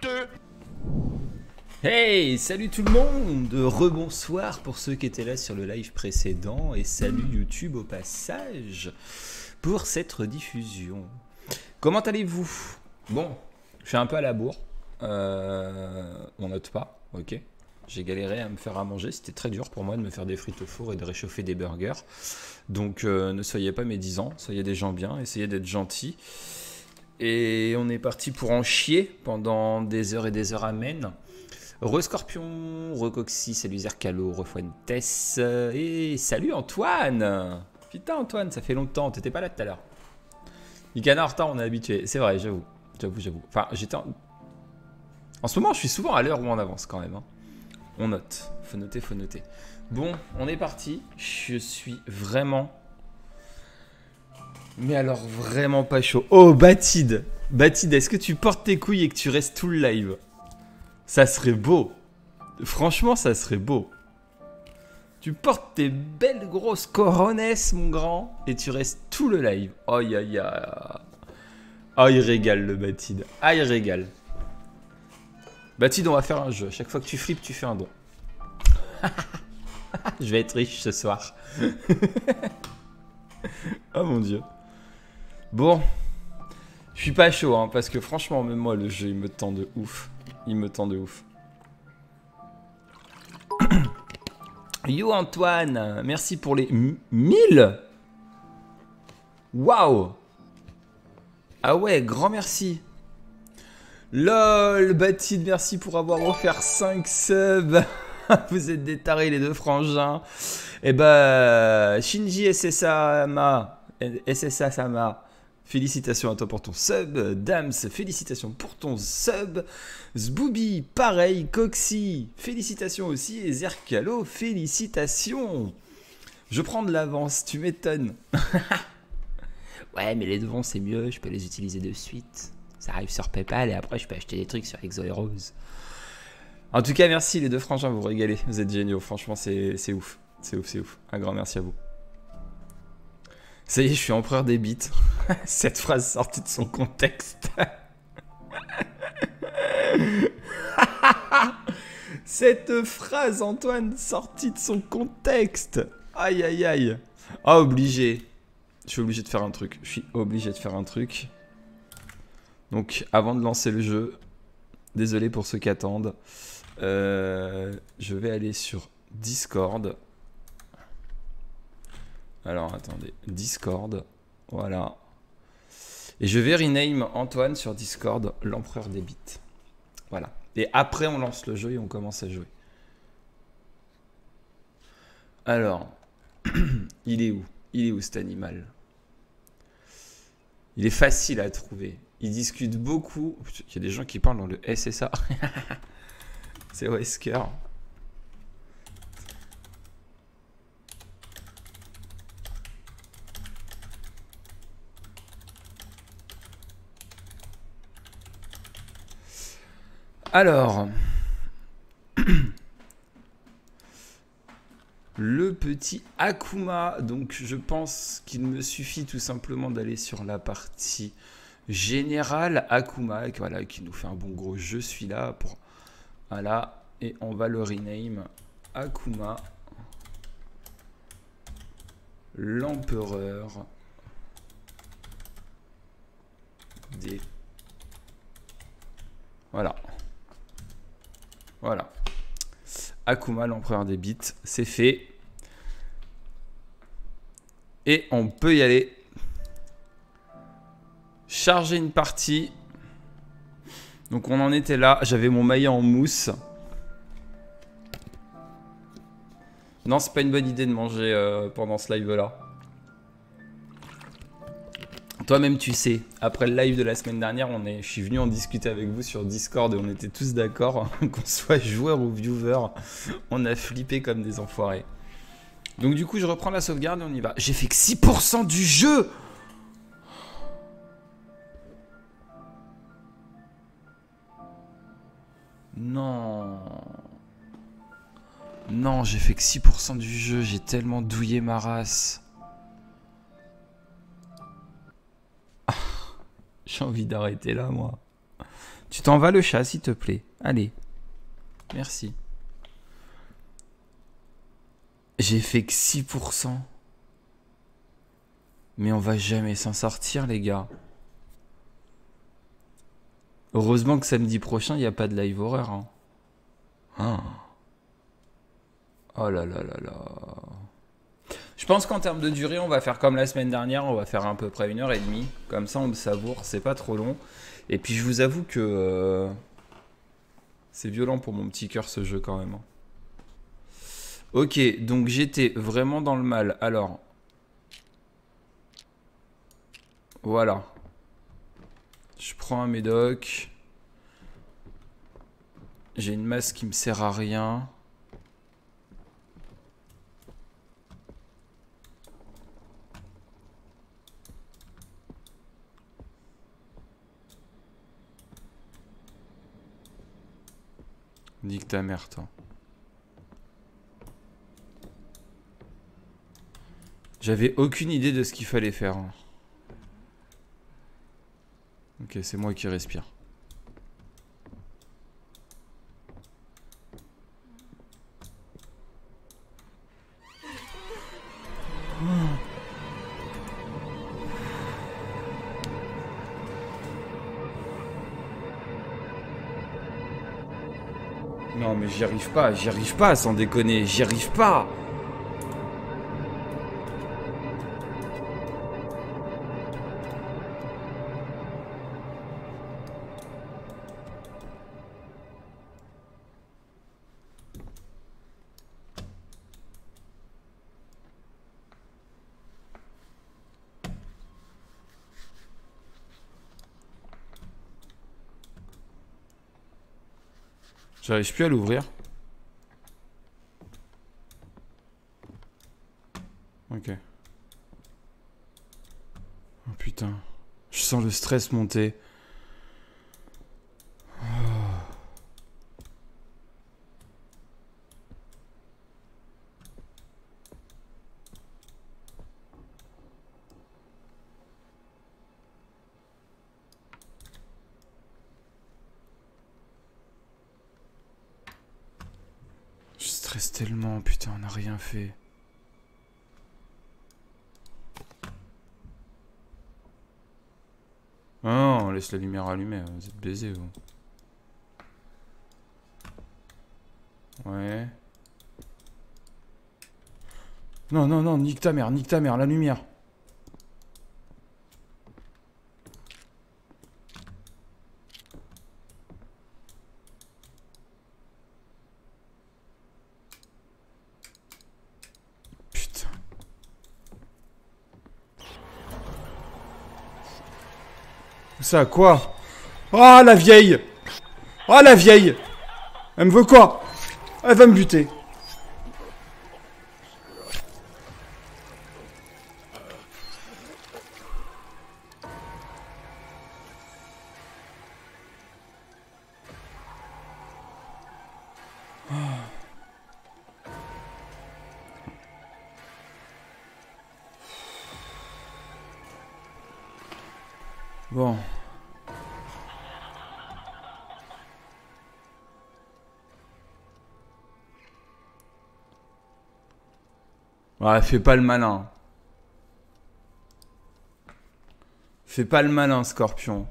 42. Hey, salut tout le monde, rebonsoir pour ceux qui étaient là sur le live précédent et salut YouTube au passage pour cette rediffusion. Comment allez-vous? Bon, je suis un peu à la bourre, on note pas, ok. J'ai galéré à me faire à manger, c'était très dur pour moi de me faire des frites au four et de réchauffer des burgers. Donc ne soyez pas médisants, soyez des gens bien, essayez d'être gentils. Et on est parti pour en chier pendant des heures et des heures. Amen. Re-Scorpion, Recoxy, salut Zercalo, Refuentes. Et salut Antoine. Putain Antoine, ça fait longtemps, t'étais pas là tout à l'heure. Nicana en retard, on est habitué. C'est vrai, j'avoue. J'avoue. Enfin, j'étais en ce moment, je suis souvent à l'heure ou en avance quand même. Hein. On note. Faut noter, faut noter. Bon, on est parti. Je suis vraiment... mais alors vraiment pas chaud. Oh, Batid, Batid, est-ce que tu portes tes couilles et que tu restes tout le live? Ça serait beau. Franchement, ça serait beau. Tu portes tes belles grosses coronesses, mon grand, et tu restes tout le live. Oh, ya, ya. Oh, il régale, le Batid. Ah, il régale. Batid, on va faire un jeu. Chaque fois que tu flippes, tu fais un don. Je vais être riche ce soir. Oh, mon Dieu. Bon, je suis pas chaud, hein, parce que franchement, même moi, le jeu, il me tend de ouf. Il me tend de ouf. Yo Antoine, merci pour les 1000. Waouh. Ah ouais, grand merci. LOL, Batid, merci pour avoir offert 5 subs. Vous êtes des tarés, les deux frangins. Et bah, Shinji SSA-sama. SSA-sama. Félicitations à toi pour ton sub, Dams, félicitations pour ton sub, Zbooby, pareil, Coxy, félicitations aussi, et Zercalo, félicitations. Je prends de l'avance, tu m'étonnes. Ouais, mais les devants c'est mieux, je peux les utiliser de suite. Ça arrive sur Paypal et après je peux acheter des trucs sur ExoHeroes. En tout cas, merci les deux frangins, vous régalez, vous êtes géniaux, franchement c'est ouf, c'est ouf, c'est ouf. Un grand merci à vous. Ça y est, je suis empereur des bites. Cette phrase sortie de son contexte. Cette phrase, Antoine, sortie de son contexte. Aïe, aïe, aïe. Ah, obligé. Je suis obligé de faire un truc. Je suis obligé de faire un truc. Donc, avant de lancer le jeu, désolé pour ceux qui attendent, je vais aller sur Discord. Alors, attendez, Discord, voilà. Et je vais rename Antoine sur Discord, l'empereur des bits. Voilà. Et après, on lance le jeu et on commence à jouer. Alors, il est où? Il est où cet animal? Il est facile à trouver. Il discute beaucoup. Il y a des gens qui parlent dans le SSA. C'est Wesker. Alors, le petit Akuma, donc je pense qu'il me suffit tout simplement d'aller sur la partie générale. Akuma, voilà, qui nous fait un bon gros je suis là pour... Voilà, et on va le rename Akuma, l'empereur des... Voilà. Voilà, Akuma, l'empereur des bits, c'est fait. Et on peut y aller. Charger une partie. Donc on en était là, j'avais mon maillet en mousse. Non, c'est pas une bonne idée de manger pendant ce live-là. Toi-même tu sais, après le live de la semaine dernière, je suis venu en discuter avec vous sur Discord et on était tous d'accord, qu'on soit joueur ou viewer, on a flippé comme des enfoirés. Donc du coup je reprends la sauvegarde et on y va. J'ai fait que 6% du jeu. Non. Non, j'ai fait que 6% du jeu, j'ai tellement douillé ma race. J'ai envie d'arrêter là, moi. Tu t'en vas le chat, s'il te plaît. Allez. Merci. J'ai fait que 6%. Mais on va jamais s'en sortir, les gars. Heureusement que samedi prochain, il n'y a pas de live horaire. Hein. Hein. Oh là là là là. Je pense qu'en termes de durée, on va faire comme la semaine dernière. On va faire à peu près 1h30. Comme ça, on le savoure. C'est pas trop long. Et puis, je vous avoue que... c'est violent pour mon petit cœur, ce jeu, quand même. Ok, donc j'étais vraiment dans le mal. Alors... Voilà. Je prends un médoc. J'ai une masse qui me sert à rien. Nique ta mère, toi. J'avais aucune idée de ce qu'il fallait faire. Ok, c'est moi qui respire. Non mais j'y arrive pas sans déconner, j'y arrive pas. J'arrive plus à l'ouvrir. Ok. Oh putain. Je sens le stress monter. Oh. Tellement, putain, on n'a rien fait. Ah, on laisse la lumière allumée, vous êtes baisés, vous. Ouais. Non, non, non, nique ta mère, la lumière. Ça quoi? Oh la vieille! Oh la vieille! Elle me veut quoi? Elle va me buter. Bon. Ouais, fais pas le malin. Fais pas le malin, Scorpion.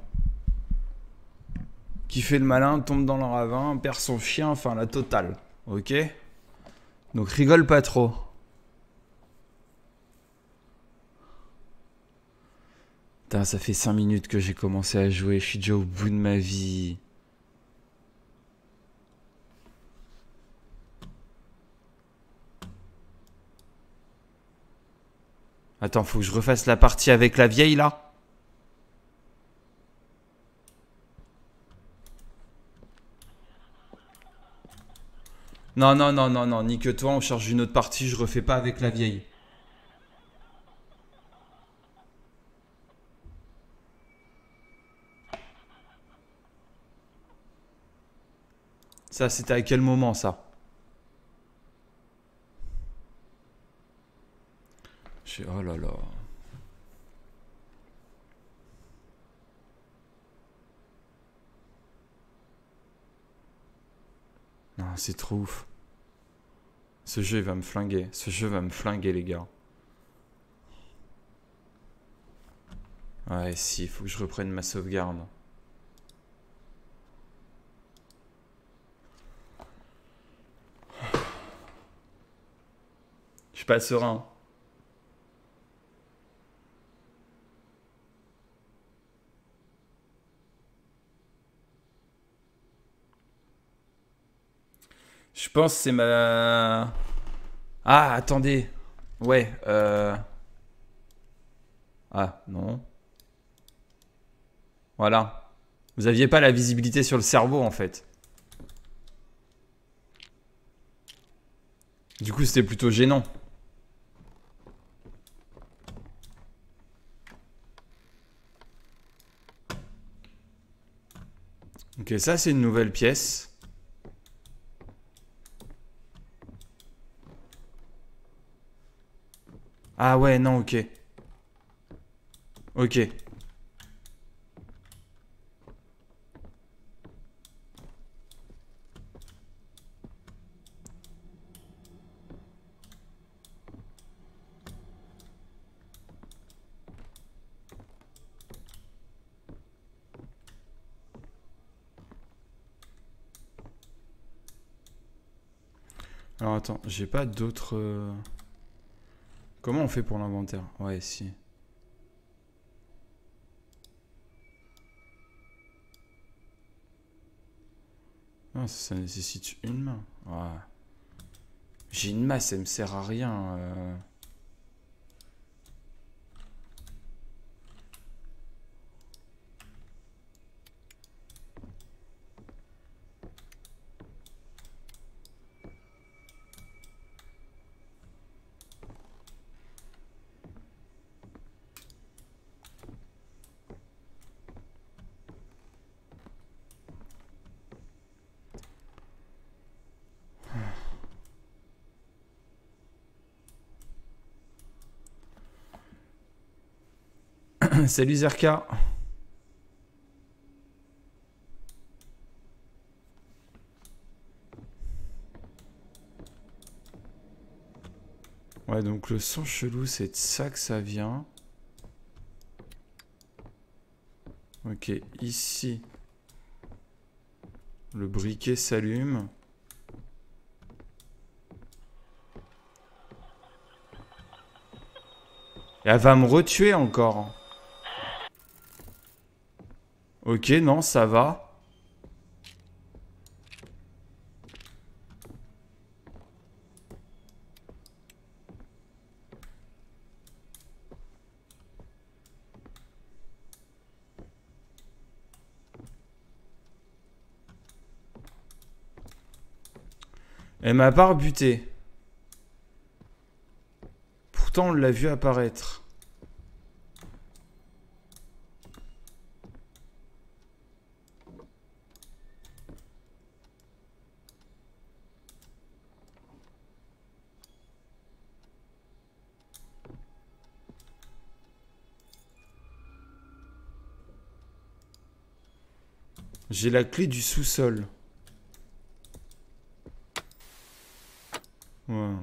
Qui fait le malin tombe dans le ravin, perd son chien, enfin la totale. Ok? Donc rigole pas trop. Putain, ça fait 5 minutes que j'ai commencé à jouer, je suis déjà au bout de ma vie. Attends, faut que je refasse la partie avec la vieille, là? Non, non, non, non, non, ni que toi, on charge une autre partie, je refais pas avec la vieille. Ça, c'était à quel moment, ça? Oh là là. c'est trop ouf. Ce jeu il va me flinguer. Ce jeu va me flinguer, les gars. Ouais, si, il faut que je reprenne ma sauvegarde. Je suis pas serein. Je pense que c'est ma... Ah, attendez. Ouais. Ah, non. Voilà. Vous aviez pas la visibilité sur le cerveau, en fait. Du coup, c'était plutôt gênant. Ok, ça, c'est une nouvelle pièce. Ah ouais, non, ok. Ok. Alors attends, j'ai pas d'autres... Comment on fait pour l'inventaire? Ouais, si. Ah, ça nécessite une main. Ouais. J'ai une masse, elle me sert à rien. Salut Zerka. Ouais, donc le son chelou, c'est de ça que ça vient. Ok, ici, le briquet s'allume. Et elle va me retuer encore. Ok, non, ça va. Elle m'a pas rebuté. Pourtant, on l'a vu apparaître. J'ai la clé du sous-sol. Ouais.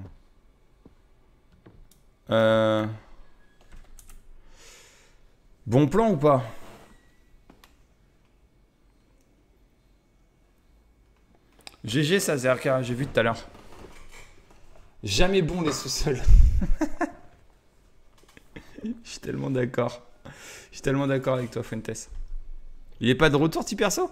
Bon plan ou pas? GG ça, ZRK, j'ai vu tout à l'heure. Jamais bon les sous-sols. Je suis tellement d'accord. Je suis tellement d'accord avec toi, Fuentes. Il est pas de retour, petit perso?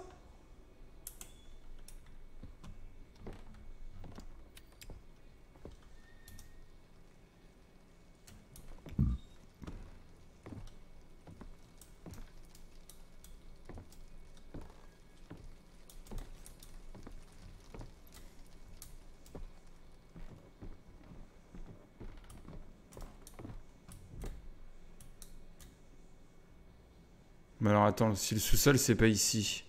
Mais alors attends, si le sous-sol c'est pas ici,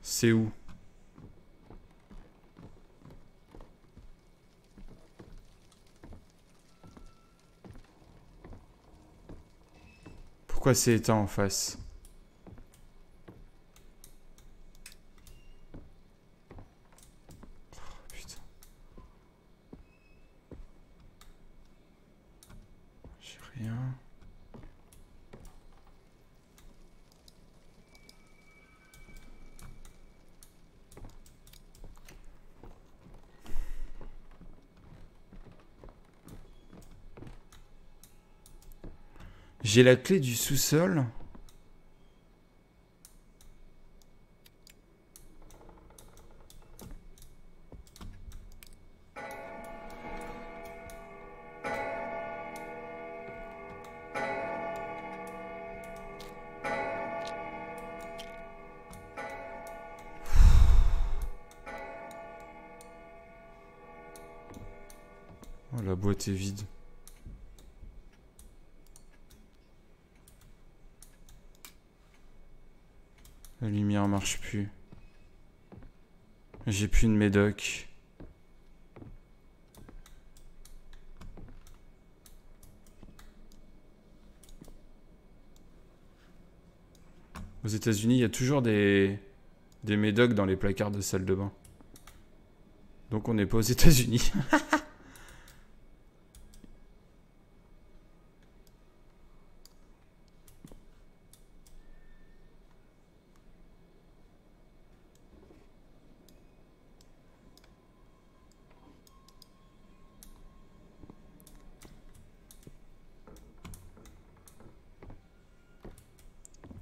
c'est où? Pourquoi c'est éteint en face? J'ai la clé du sous-sol. Oh, la boîte est vide. La lumière marche plus. J'ai plus de médoc. Aux États-Unis, il y a toujours des médocs dans les placards de salle de bain. Donc on n'est pas aux États-Unis.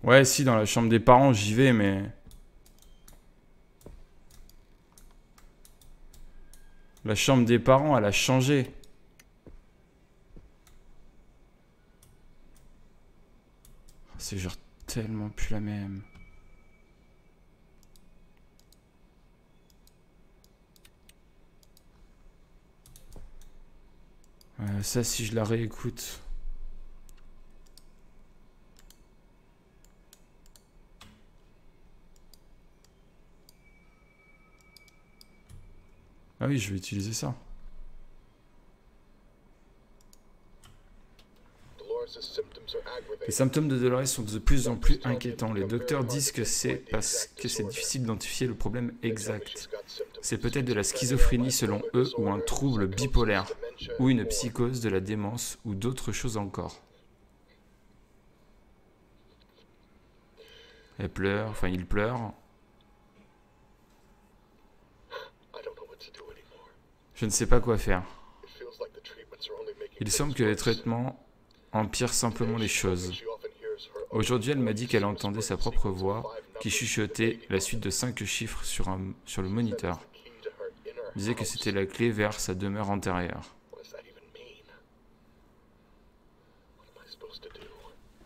Ouais, si, dans la chambre des parents, j'y vais, mais... La chambre des parents, elle a changé. C'est genre tellement plus la même. Ça, si je la réécoute... Ah oui, je vais utiliser ça. Les symptômes de Dolores sont de plus en plus inquiétants. Les docteurs disent que c'est parce que c'est difficile d'identifier le problème exact. C'est peut-être de la schizophrénie selon eux, ou un trouble bipolaire, ou une psychose, de la démence, ou d'autres choses encore. Elle pleure, enfin il pleure. Je ne sais pas quoi faire. Il semble que les traitements empirent simplement les choses. Aujourd'hui, elle m'a dit qu'elle entendait sa propre voix qui chuchotait la suite de 5 chiffres sur le moniteur. Elle disait que c'était la clé vers sa demeure antérieure.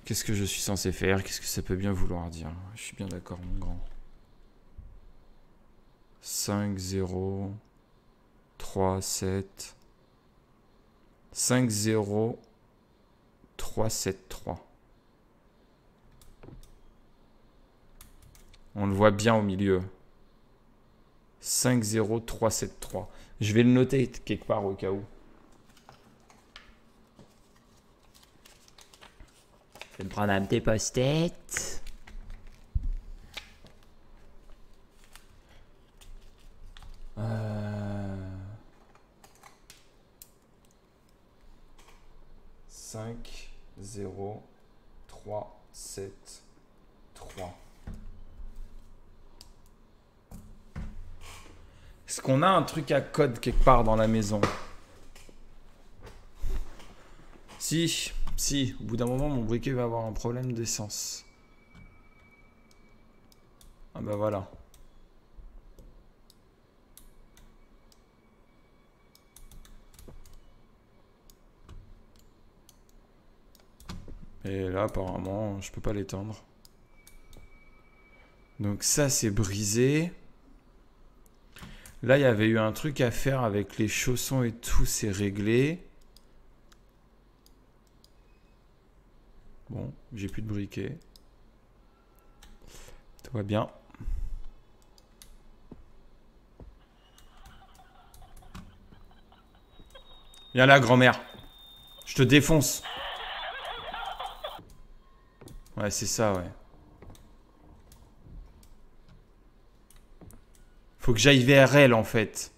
Qu'est-ce que je suis censé faire? Qu'est-ce que ça peut bien vouloir dire? Je suis bien d'accord, mon grand. 5, 0... 3, 7, 5, 0, 3, 7, 3. On le voit bien au milieu. 5, 0, 3, 7, 3. Je vais le noter quelque part au cas où. Je vais me prendre un petit post-it. Est-ce qu'on a un truc à code quelque part dans la maison? Si, au bout d'un moment mon briquet va avoir un problème d'essence. Ah bah voilà. Et là, apparemment, je peux pas l'éteindre. Donc ça, c'est brisé. Là, il y avait eu un truc à faire avec les chaussons et tout, c'est réglé. Bon, j'ai plus de briquet. Tout va bien. Viens là, grand-mère. Je te défonce. Ouais, c'est ça, ouais. Faut que j'aille vers elle, en fait.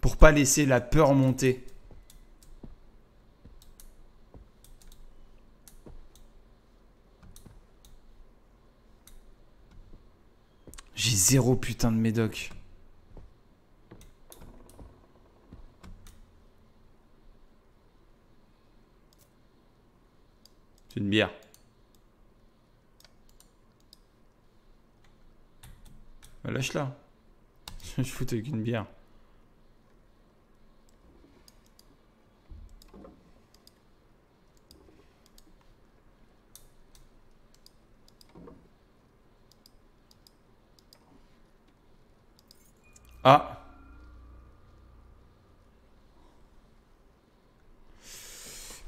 Pour pas laisser la peur monter. J'ai 0 putain de médoc. Une bière. Bah, lâche-la. Je fous avec une bière. Ah.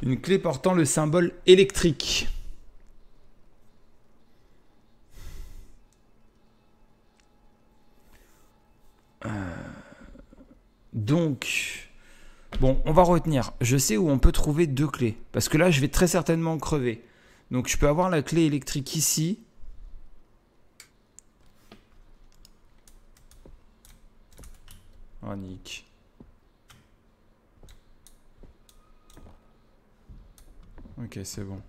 Une clé portant le symbole électrique. Donc, bon, on va retenir. Je sais où on peut trouver deux clés. Parce que là, je vais très certainement crever. Donc, je peux avoir la clé électrique ici. Oh, nick. Ok, c'est bon.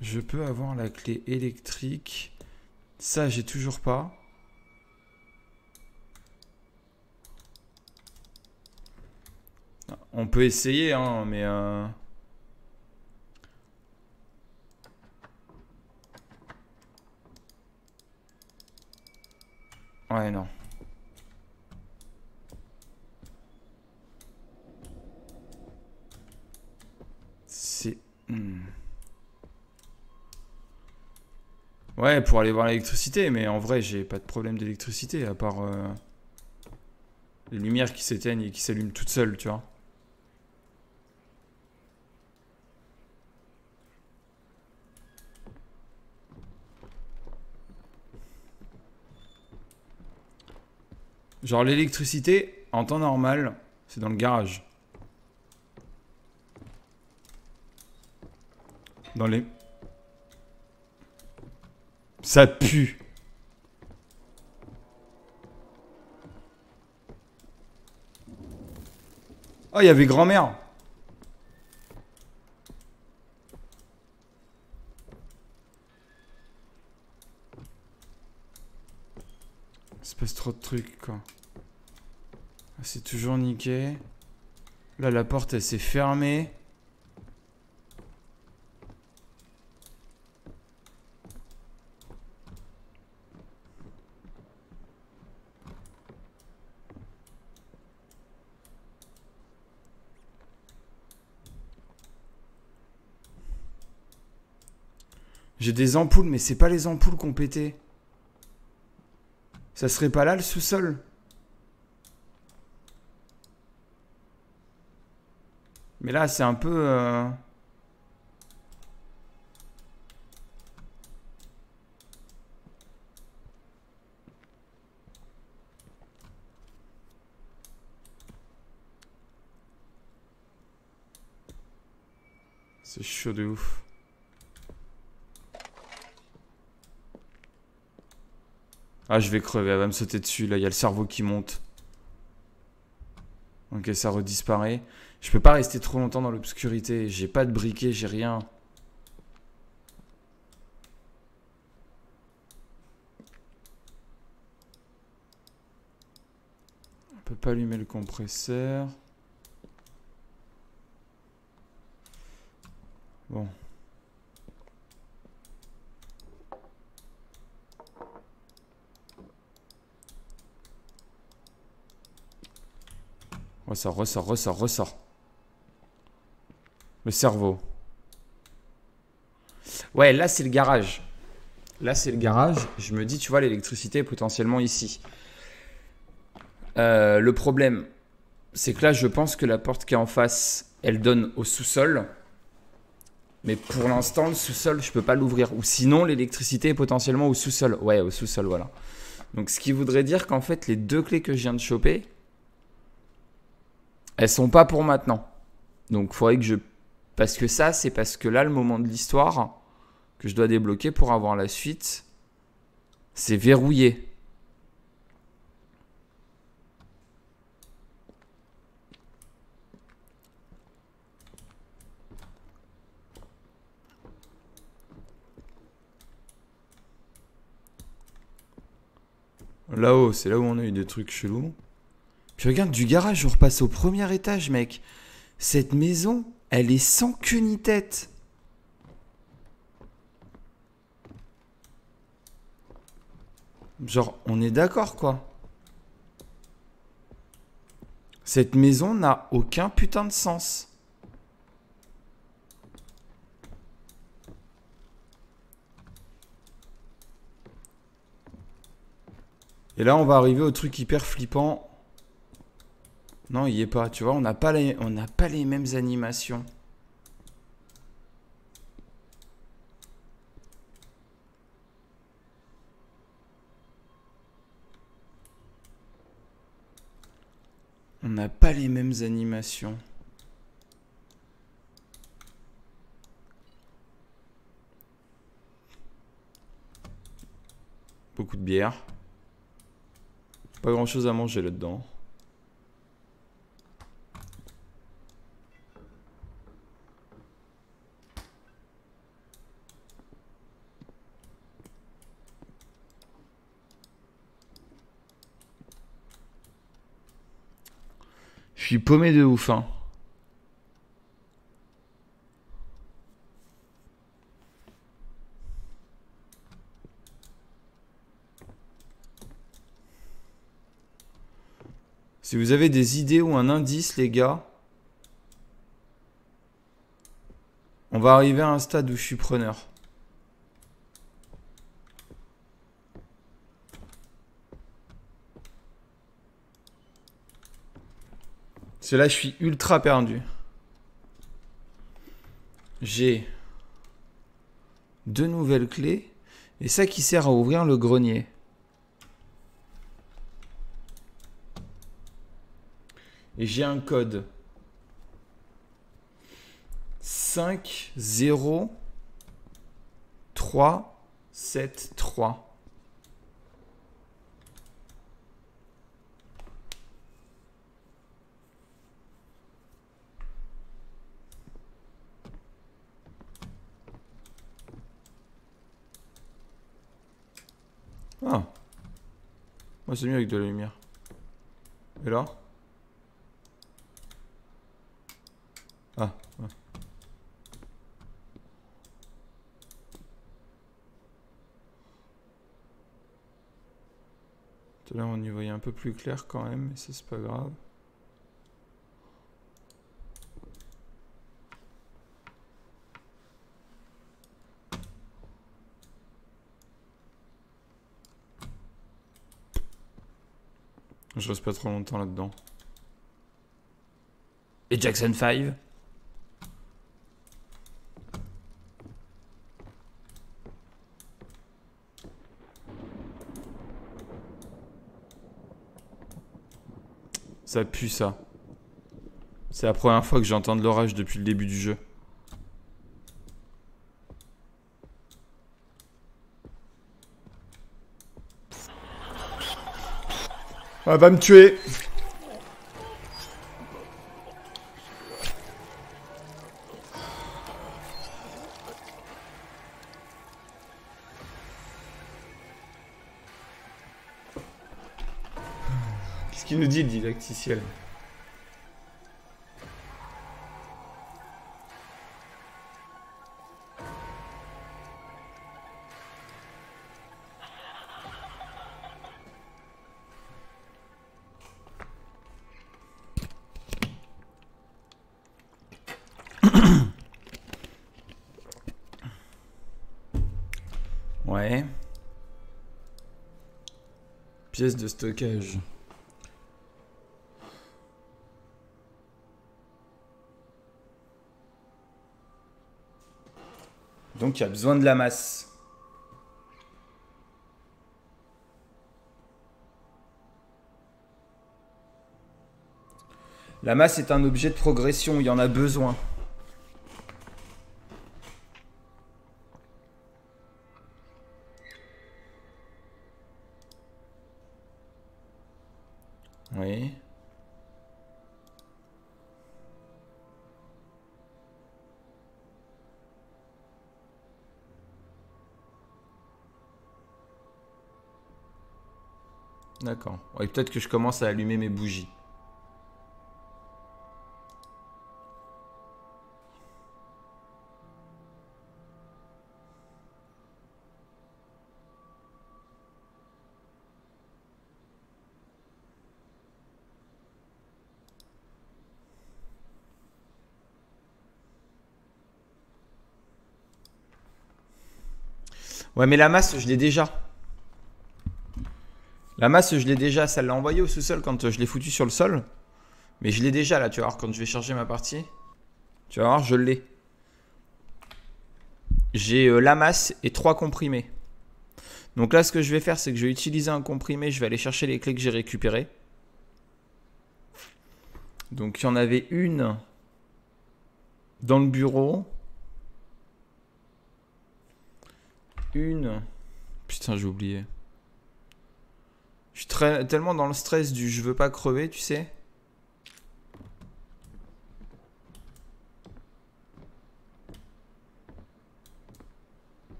Je peux avoir la clé électrique. Ça, j'ai toujours pas. On peut essayer, hein, mais... Ouais, non. C'est... Ouais, pour aller voir l'électricité, mais en vrai, j'ai pas de problème d'électricité, à part... les lumières qui s'éteignent et qui s'allument toutes seules, tu vois. Genre l'électricité, en temps normal, c'est dans le garage. Dans les... Ça pue. Oh, il y avait grand-mère. Espèce trop de trucs, quoi. C'est toujours niqué. Là, la porte, elle s'est fermée. J'ai des ampoules, mais c'est pas les ampoules qu'on pétait. Ça serait pas là, le sous-sol? Mais là, c'est un peu... C'est chaud de ouf. Ah, je vais crever, elle va me sauter dessus, là, il y a le cerveau qui monte. Ok, ça redisparaît. Je peux pas rester trop longtemps dans l'obscurité, j'ai pas de briquet, j'ai rien. On peut pas allumer le compresseur. Bon. Ressort, ressort, ressort, ressort. Le cerveau. Ouais, là, c'est le garage. Là, c'est le garage. Je me dis, tu vois, l'électricité est potentiellement ici. Le problème, c'est que là, je pense que la porte qui est en face, elle donne au sous-sol. Mais pour l'instant, le sous-sol, je peux pas l'ouvrir. Ou sinon, l'électricité est potentiellement au sous-sol. Ouais, au sous-sol, voilà. Donc, ce qui voudrait dire qu'en fait, les deux clés que je viens de choper... Elles sont pas pour maintenant. Donc, il faudrait que je... Parce que ça, c'est parce que là, le moment de l'histoire que je dois débloquer pour avoir la suite, c'est verrouillé. Là-haut, c'est là où on a eu des trucs chelous. Je regarde du garage, on repasse au premier étage, mec. Cette maison, elle est sans queue ni tête. Genre, on est d'accord, quoi. Cette maison n'a aucun putain de sens. Et là, on va arriver au truc hyper flippant. Non, il n'y est pas, tu vois, on n'a pas, les mêmes animations. On n'a pas les mêmes animations. Beaucoup de bière. Pas grand chose à manger là-dedans. Je suis paumé de ouf, hein. Si vous avez des idées ou un indice, les gars, on va arriver à un stade où je suis preneur. C'est là, je suis ultra perdu. J'ai deux nouvelles clés et ça qui sert à ouvrir le grenier. Et j'ai un code 50373. Ah, moi c'est mieux avec de la lumière. Et là? Ah, ouais. Tout à l'heure on y voyait un peu plus clair quand même, mais ça c'est pas grave. Je reste pas trop longtemps là-dedans. Et Jackson 5? Ça pue, ça. C'est la première fois que j'entends de l'orage depuis le début du jeu. Elle va me tuer. Qu'est-ce qu'il nous dit, le didacticiel? Ouais. Pièce de stockage. Donc il y a besoin de la masse. La masse est un objet de progression, il y en a besoin. Oui. D'accord. Ouais, peut-être que je commence à allumer mes bougies. Ouais, mais la masse, je l'ai déjà. La masse, je l'ai déjà. Ça l'a envoyé au sous-sol quand je l'ai foutu sur le sol. Mais je l'ai déjà là, tu vas voir. Quand je vais charger ma partie, tu vas voir, je l'ai. J'ai la masse et 3 comprimés. Donc là, ce que je vais faire, c'est que je vais utiliser un comprimé. Je vais aller chercher les clés que j'ai récupérées. Donc, il y en avait une dans le bureau. Une... Putain, j'ai oublié. Je suis tellement dans le stress du « je veux pas crever », tu sais.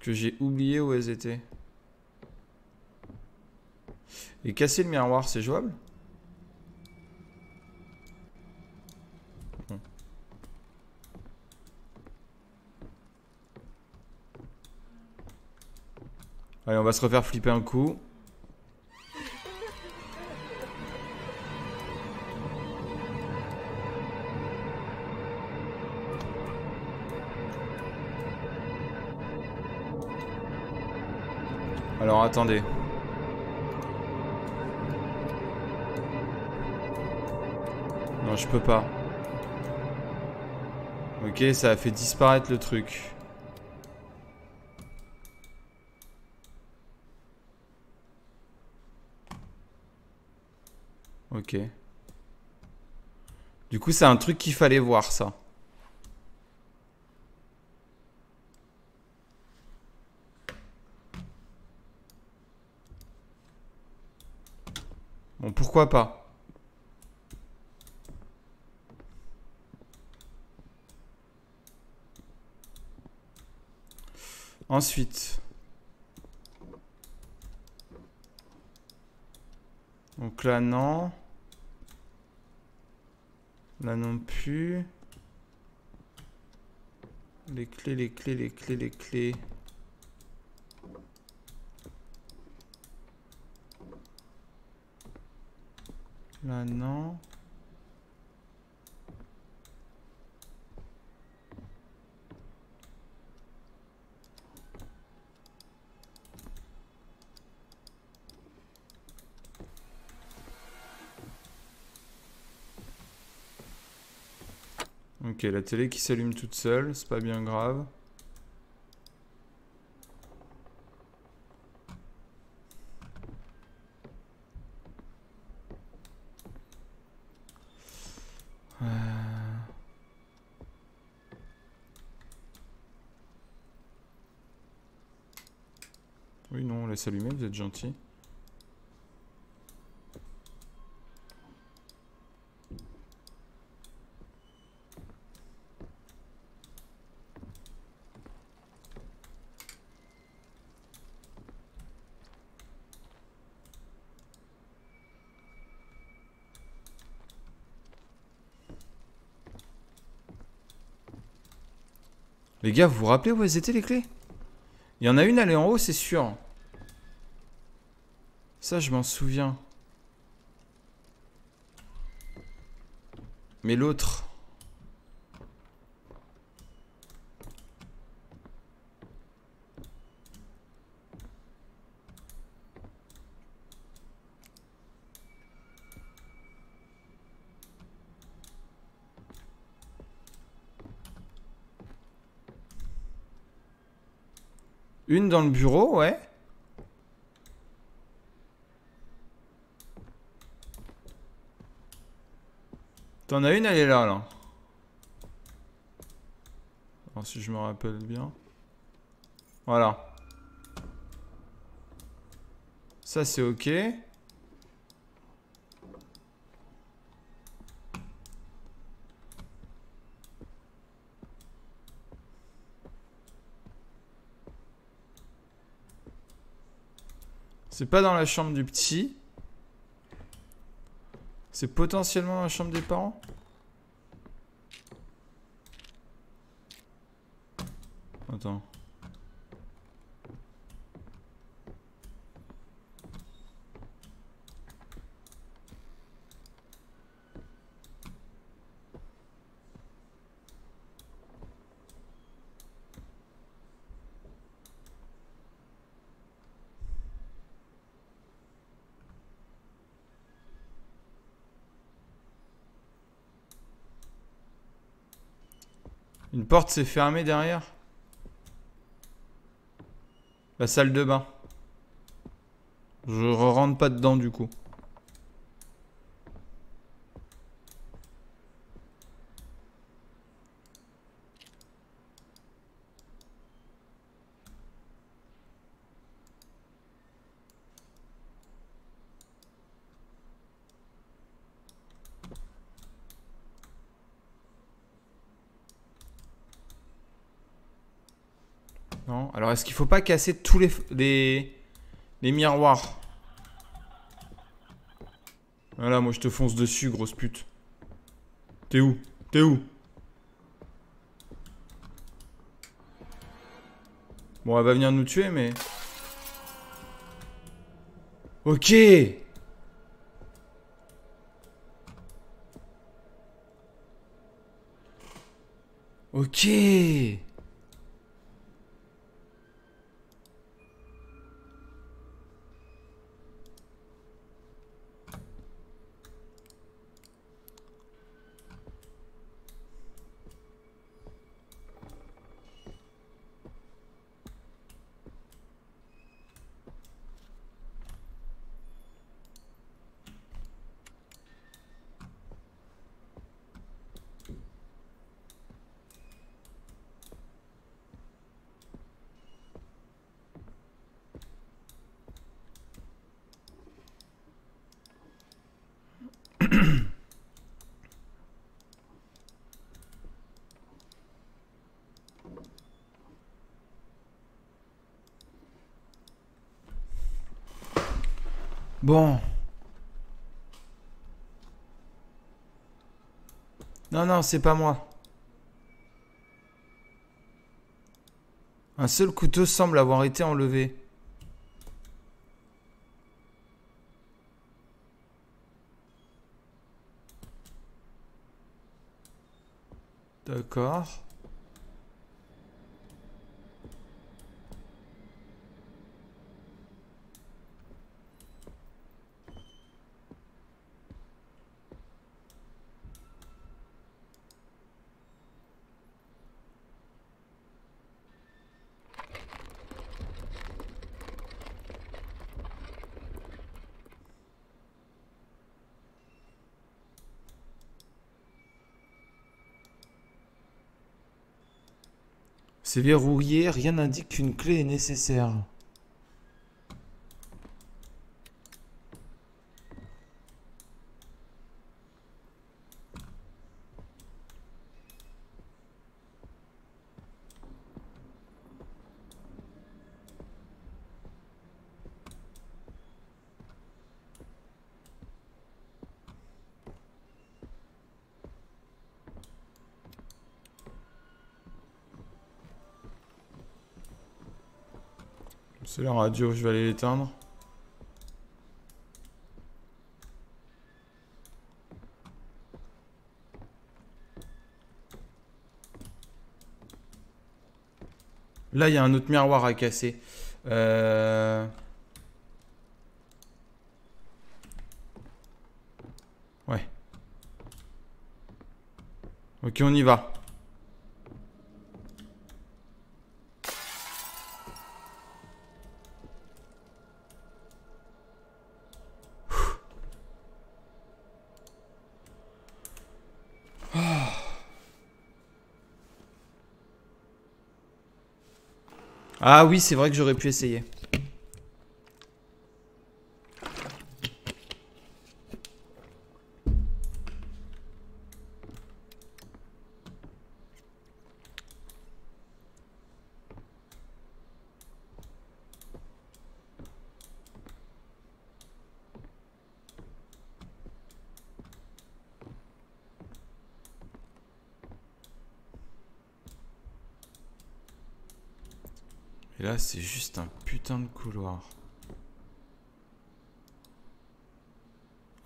Que j'ai oublié où elles étaient. Et casser le miroir, c'est jouable? Allez, on va se refaire flipper un coup. Alors, attendez. Non, je peux pas. Ok, ça a fait disparaître le truc. Ok. Du coup, c'est un truc qu'il fallait voir, ça. Bon, pourquoi pas? Ensuite. Donc là, non. Là non plus. Les clés, les clés, les clés, les clés. Là non. Ok, la télé qui s'allume toute seule, c'est pas bien grave. Oui, non, on laisse allumer, vous êtes gentil. Les gars, vous vous rappelez où elles étaient les clés? Il y en a une, elle est en haut, c'est sûr. Ça, je m'en souviens. Mais l'autre... Une dans le bureau, ouais. T'en as une, elle est là, là. Alors, si je me rappelle bien. Voilà. Ça, c'est ok. C'est pas dans la chambre du petit. C'est potentiellement dans la chambre des parents. Attends. Une porte s'est fermée derrière. La salle de bain. Je rentre pas dedans du coup. Non. Alors est-ce qu'il faut pas casser tous les miroirs? Voilà, moi je te fonce dessus, grosse pute. T'es où? T'es où? Bon, elle va venir nous tuer, mais... Ok. Ok. Bon. Non, non, c'est pas moi. Un seul couteau semble avoir été enlevé. D'accord. C'est verrouillé, rien n'indique qu'une clé est nécessaire. C'est la radio, je vais aller l'éteindre. Là, il y a un autre miroir à casser. Ouais. Ok, on y va. Ah oui, c'est vrai que j'aurais pu essayer. Et là, c'est juste un putain de couloir.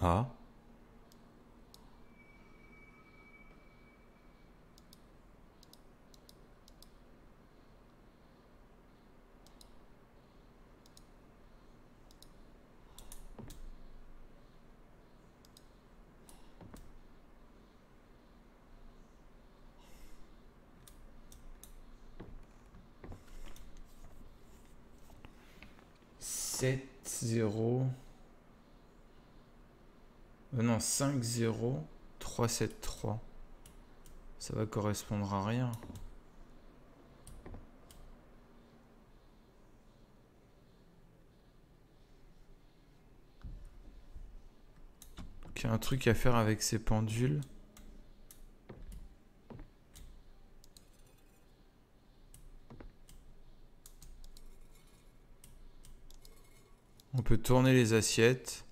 Ah. 7-0. Non, 5-0, 3-7-3. Ça va correspondre à rien. Qu'il y a un truc à faire avec ces pendules. On peut tourner les assiettes.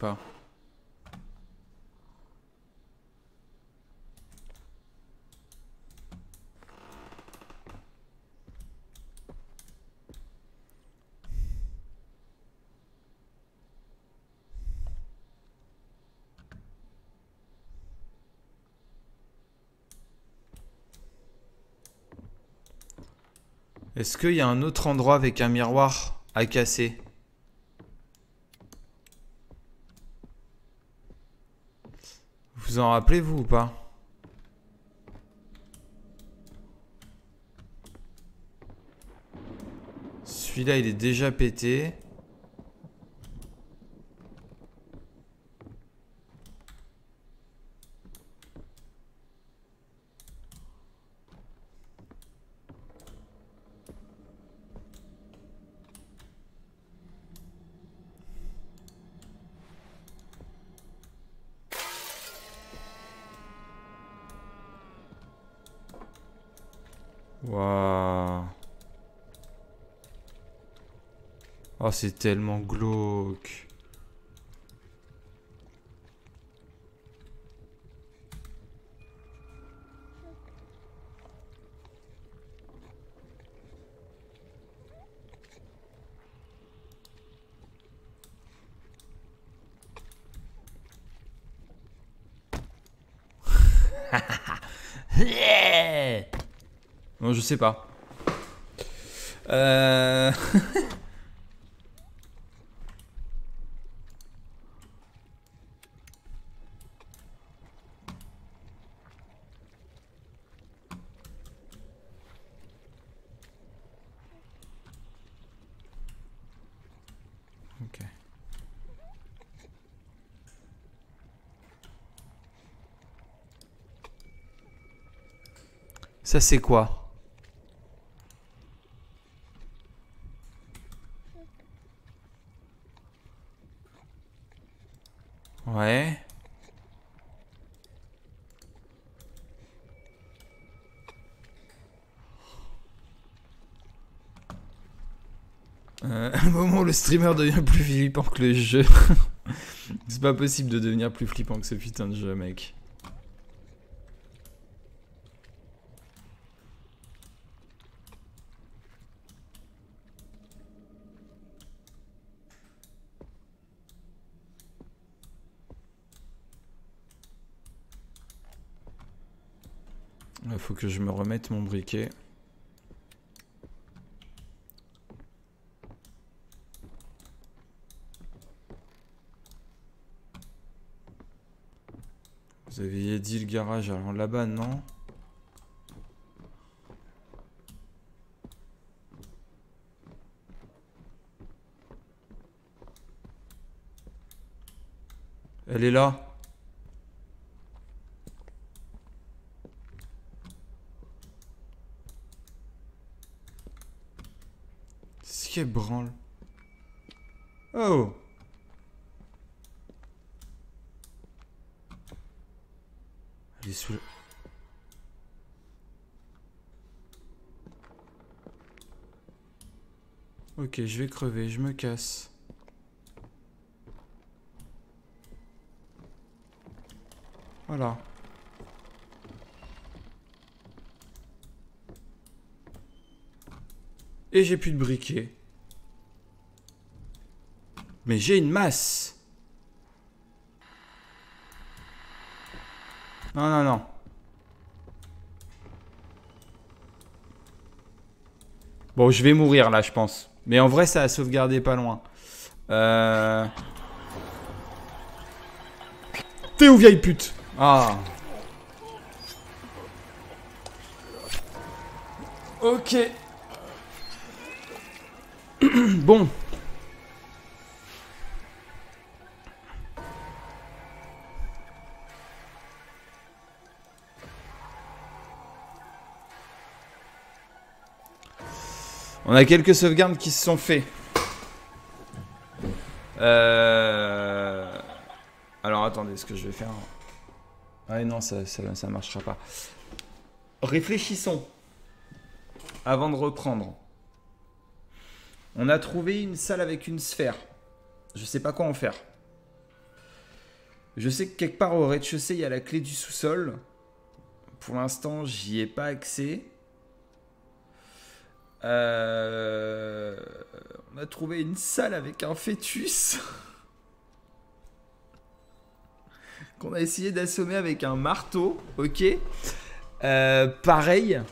Pas. Est-ce qu'il y a un autre endroit avec un miroir à casser ? Vous en rappelez-vous ou pas? Celui-là, il est déjà pété. Oh, c'est tellement glauque. Non, je sais pas. Ça c'est quoi? Ouais. À un moment où le streamer devient plus flippant que le jeu. C'est pas possible de devenir plus flippant que ce putain de jeu, mec. Faut que je me remette mon briquet. Vous aviez dit le garage allant là-bas, non? Elle est là. Branle. Oh. Elle est sous le... Ok, je vais crever, je me casse. Voilà. Et j'ai plus de briquet. Mais j'ai une masse. Non, non, non. Bon, je vais mourir là, je pense. Mais en vrai, ça a sauvegardé pas loin. T'es où, vieille pute? Ah. Ok. Bon. On a quelques sauvegardes qui se sont faites. Alors attendez, ce que je vais faire... Ah non, ça marchera pas. Réfléchissons. Avant de reprendre. On a trouvé une salle avec une sphère. Je sais pas quoi en faire. Je sais que quelque part au rez-de-chaussée, il y a la clé du sous-sol. Pour l'instant, j'y ai pas accès. On a trouvé une salle avec un fœtus qu'on a essayé d'assommer avec un marteau, ok. Pareil,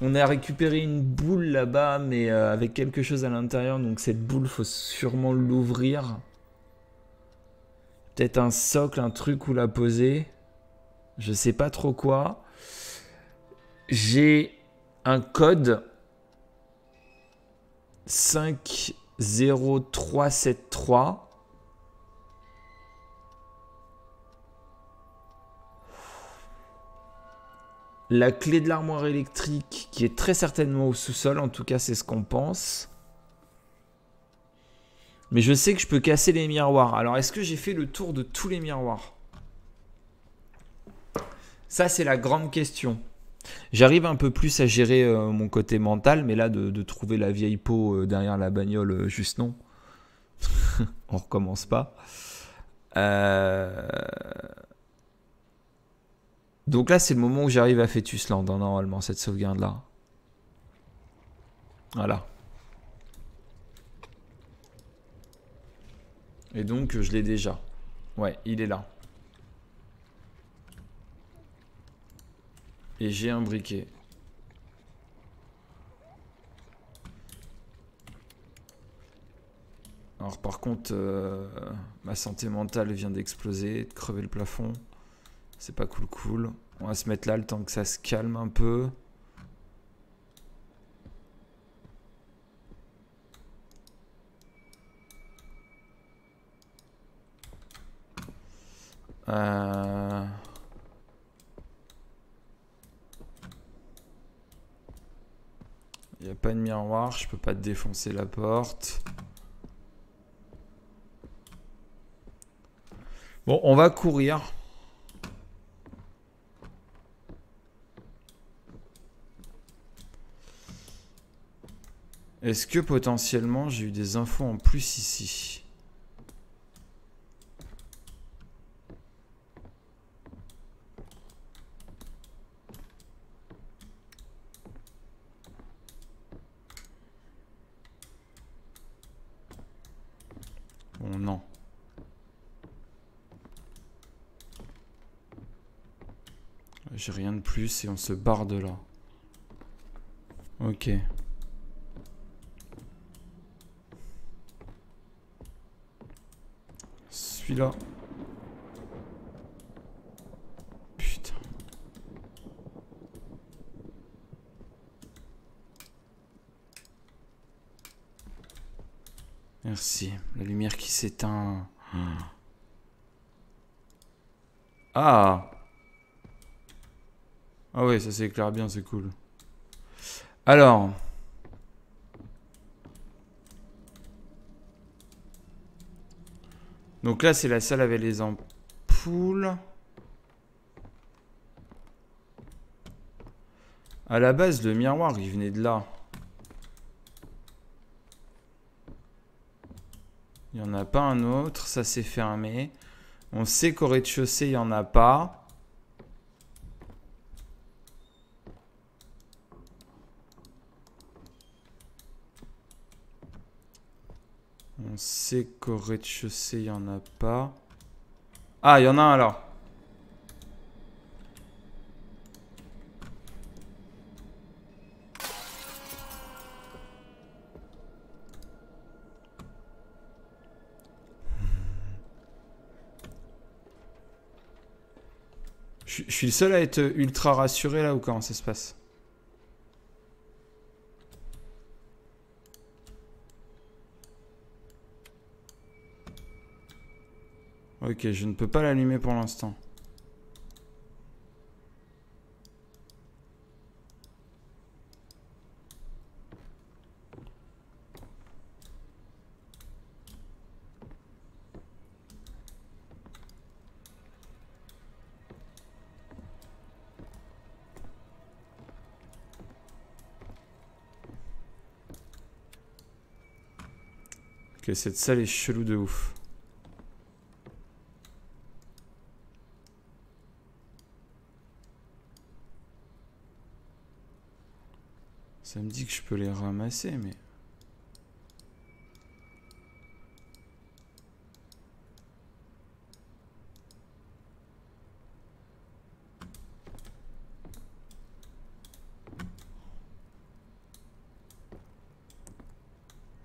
on a récupéré une boule là-bas, mais avec quelque chose à l'intérieur, donc cette boule, faut sûrement l'ouvrir. Peut-être un socle, un truc où la poser, je sais pas trop quoi. J'ai un code 50373. La clé de l'armoire électrique qui est très certainement au sous-sol, en tout cas c'est ce qu'on pense. Mais je sais que je peux casser les miroirs. Alors est-ce que j'ai fait le tour de tous les miroirs? Ça c'est la grande question. J'arrive un peu plus à gérer mon côté mental, mais là de trouver la vieille peau derrière la bagnole, juste non. On recommence pas. Donc là c'est le moment où j'arrive à Fetusland, hein, normalement, cette sauvegarde là. Voilà. Et donc je l'ai déjà. Ouais, il est là. Et j'ai un briquet. Alors par contre, ma santé mentale vient d'exploser, de crever le plafond. C'est pas cool cool. On va se mettre là le temps que ça se calme un peu. Il n'y a pas de miroir, je peux pas défoncer la porte. Bon, on va courir. Est-ce que potentiellement j'ai eu des infos en plus ici ? Non. J'ai rien de plus et on se barre de là. Ok. Celui-là. Putain. Merci. La lumière qui s'éteint. Ah. Ah ouais, ça s'éclaire bien, c'est cool. Alors. Donc là, c'est la salle avec les ampoules. À la base, le miroir, il venait de là. Il n'y en a pas un autre, ça s'est fermé. On sait qu'au rez-de-chaussée, il n'y en a pas. On On sait qu'au rez-de-chaussée, il n'y en a pas. Ah, il y en a un là. Je suis le seul à être ultra rassuré là ou comment ça se passe? Ok, je ne peux pas l'allumer pour l'instant. Ok, cette salle est chelou de ouf. Ça me dit que je peux les ramasser, mais...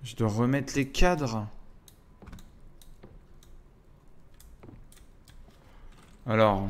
Je dois remettre les cadres. Alors...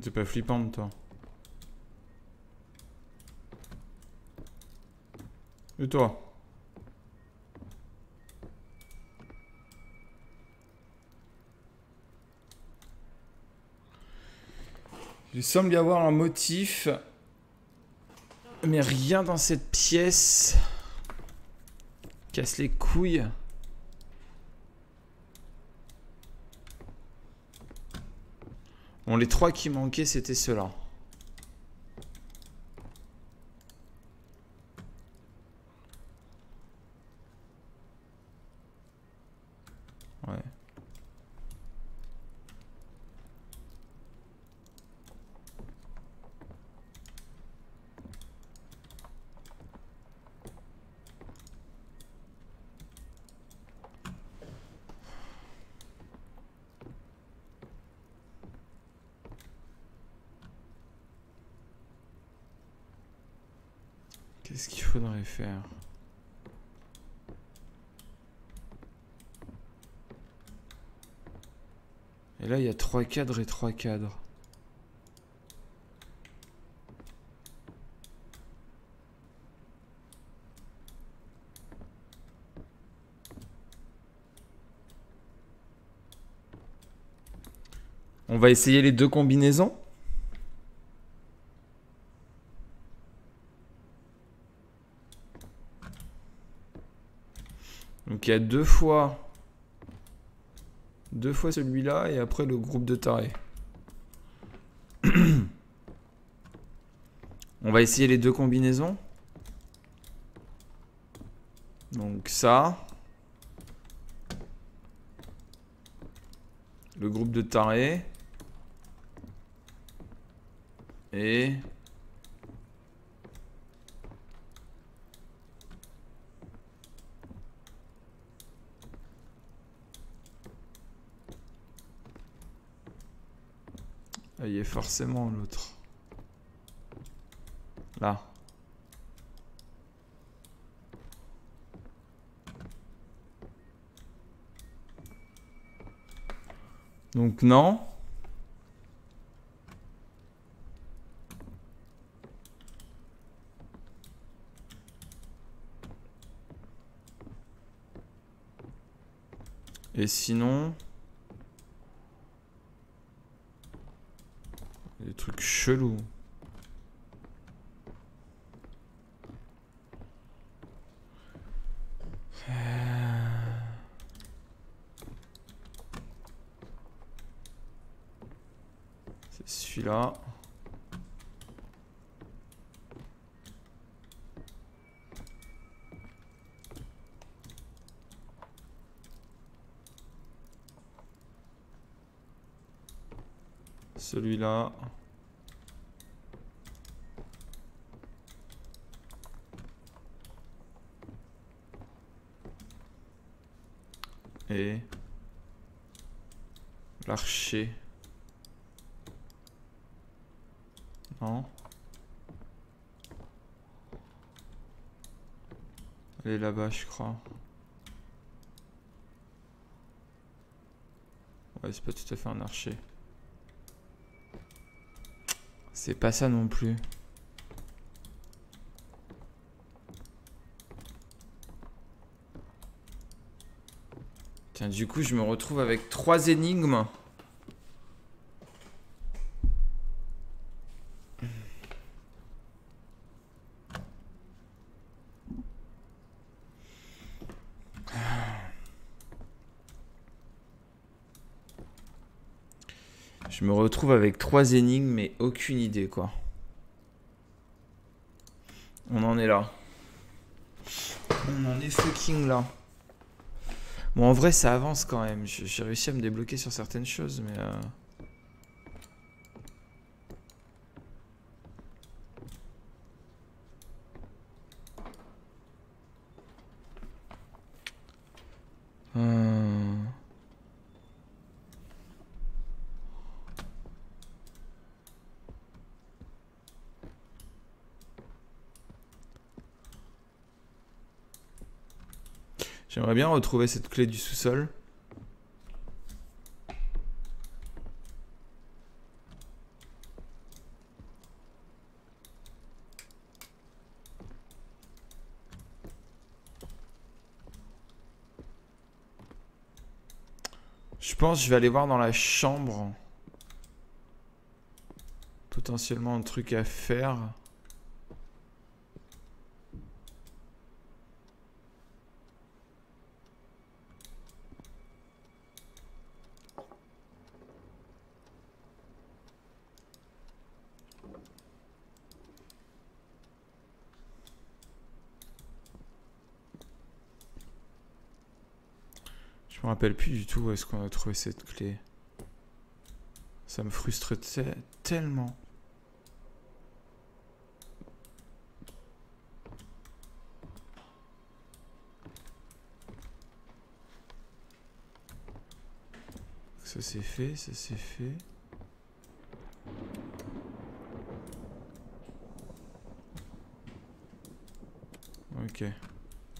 T'es pas flippante toi. Et toi? Il semble y avoir un motif, mais rien dans cette pièce. Casse les couilles. Bon, les trois qui manquaient, c'était ceux-là. Ouais. Qu'est-ce qu'il faudrait faire? Et là, il y a trois cadres et trois cadres. On va essayer les deux combinaisons. Donc il y a deux fois celui-là et après le groupe de tarés. On va essayer les deux combinaisons. Donc ça, le groupe de tarés et... Il y a forcément l'autre. Là. Donc non. Et sinon... Des trucs chelous. C'est celui-là. Celui-là. Et l'archer. Non. Elle est là-bas, je crois. Ouais, c'est pas tout à fait un archer. C'est pas ça non plus. Tiens, du coup, je me retrouve avec 3 énigmes. Je me retrouve avec 3 énigmes mais aucune idée quoi. On en est là. On en est fucking là. Bon en vrai ça avance quand même. J'ai réussi à me débloquer sur certaines choses mais... J'aimerais bien retrouver cette clé du sous-sol. Je pense que je vais aller voir dans la chambre. Potentiellement un truc à faire. Je me rappelle plus du tout où est-ce qu'on a trouvé cette clé. Ça me frustre tellement. Ça c'est fait, ça c'est fait. Ok.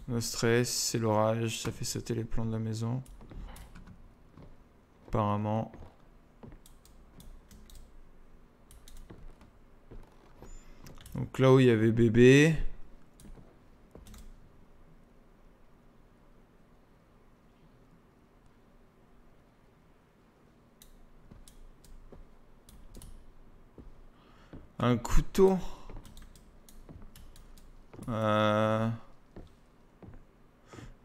Le stress, c'est l'orage, ça fait sauter les plans de la maison. Apparemment. Donc là où il y avait bébé. Un couteau.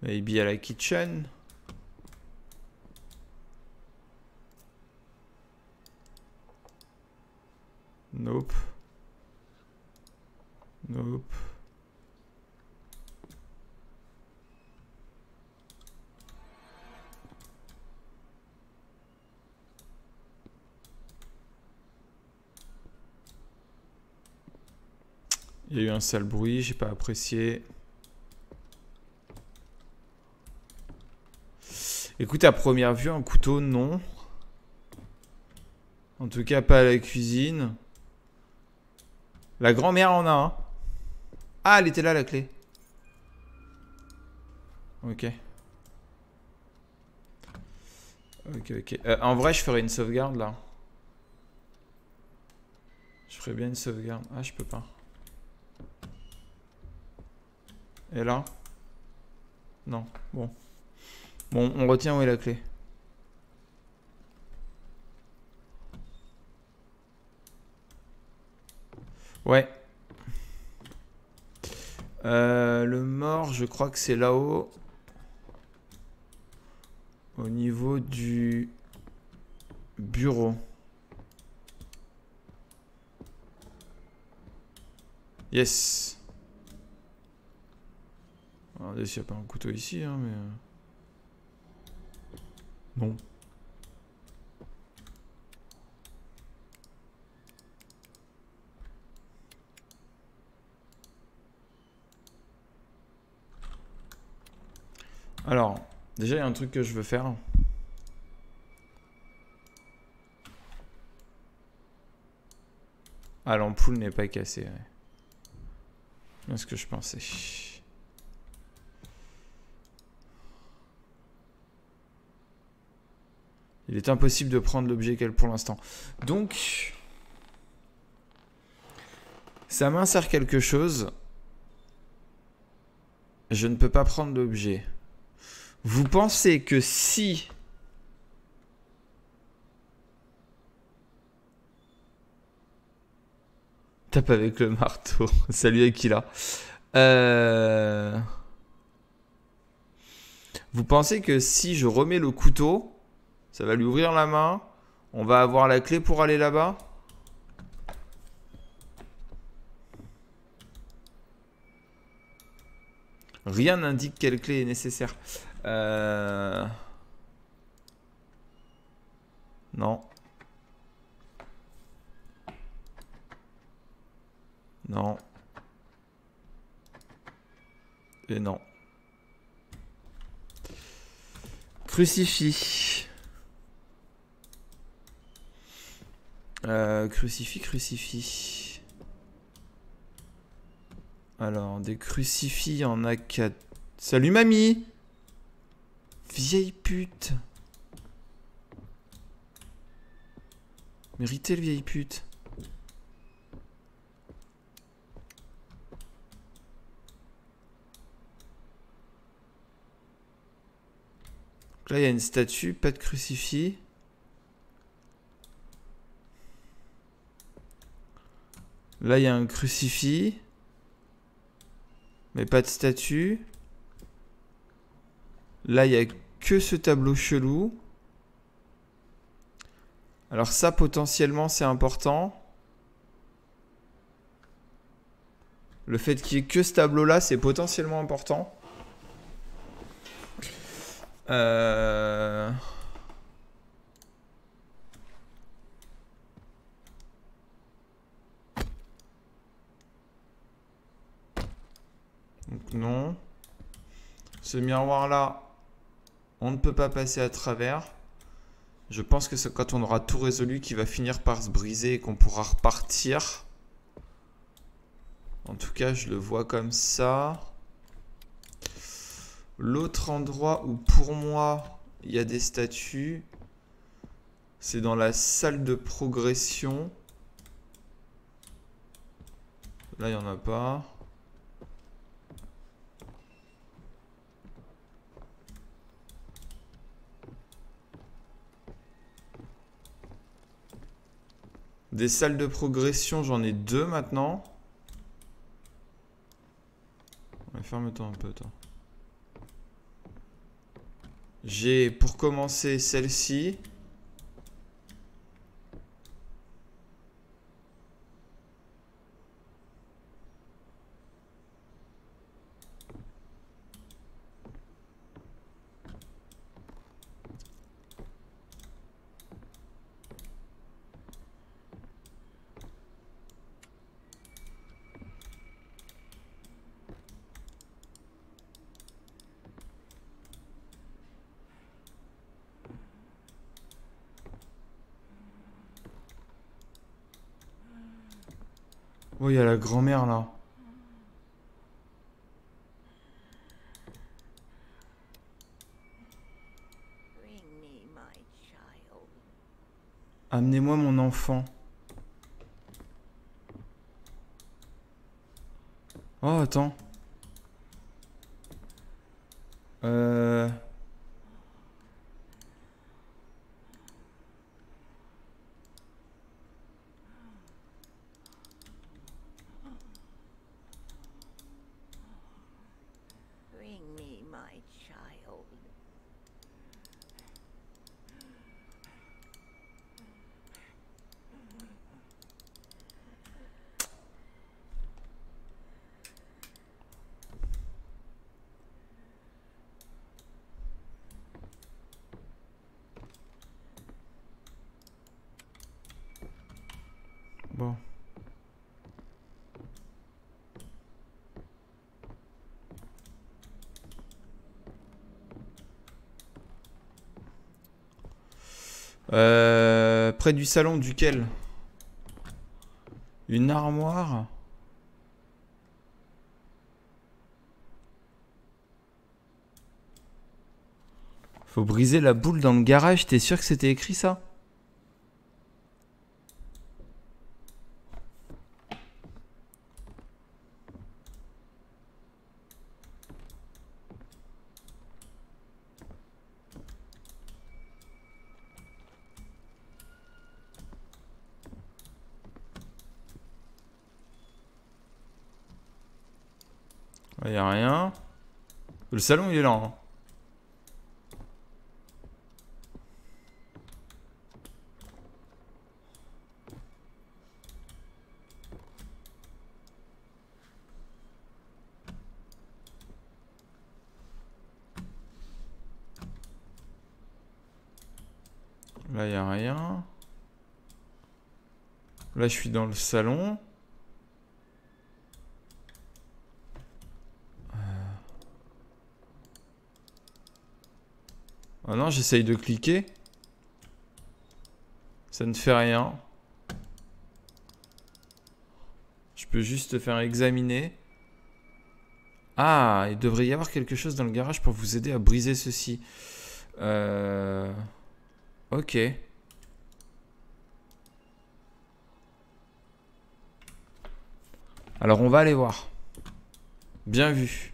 Maybe à la kitchen. Nope. Nope. Il y a eu un sale bruit, j'ai pas apprécié. Écoute, à première vue, un couteau, non. En tout cas, pas à la cuisine. La grand-mère en a un. Ah, elle était là, la clé. Ok. Ok, ok. En vrai, je ferais une sauvegarde, là. Je ferais bien une sauvegarde. Ah, je peux pas. Et là? Non, bon. Bon, on retient où est la clé. Ouais. Le mort, je crois que c'est là-haut. Au niveau du bureau. Yes. Regardez s'il n'y a pas un couteau ici, hein, mais... Non. Alors, déjà il y a un truc que je veux faire. Ah, l'ampoule n'est pas cassée, ouais. C'est ce que je pensais. Il est impossible de prendre l'objet qu'elle pour l'instant. Donc, sa main sert quelque chose. Je ne peux pas prendre l'objet. Vous pensez que si... Tape avec le marteau. Salut Akila. Vous pensez que si je remets le couteau, ça va lui ouvrir la main? On va avoir la clé pour aller là-bas? Rien n'indique quelle clé est nécessaire. Non. Non. Et non. Crucifix. Crucifix. Alors, des crucifix, en a 4. Salut mamie! Vieille pute. Méritez le vieille pute. Donc là, il y a une statue, pas de crucifix. Là, il y a un crucifix. Mais pas de statue. Là, il n'y a que ce tableau chelou. Alors ça, potentiellement, c'est important. Le fait qu'il n'y ait que ce tableau-là, c'est potentiellement important. Donc non. Ce miroir-là, on ne peut pas passer à travers. Je pense que c'est quand on aura tout résolu qu'il va finir par se briser et qu'on pourra repartir. En tout cas, je le vois comme ça. L'autre endroit où pour moi il y a des statues, c'est dans la salle de progression. Là, il n'y en a pas. Des salles de progression, j'en ai 2 maintenant. Ouais, ferme-toi un peu, toi. J'ai pour commencer celle-ci. Oh, il y a la grand-mère là. Amenez-moi mon enfant. Oh, attends. Bon. Près du salon duquel? Une armoire? Faut briser la boule dans le garage, t'es sûr que c'était écrit ça? Il n'y a rien. Le salon, il est là. Hein. Là, il n'y a rien. Là, je suis dans le salon. Oh non, j'essaye de cliquer. Ça ne fait rien. Je peux juste faire examiner. Ah, il devrait y avoir quelque chose dans le garage pour vous aider à briser ceci. Ok. Alors, on va aller voir. Bien vu.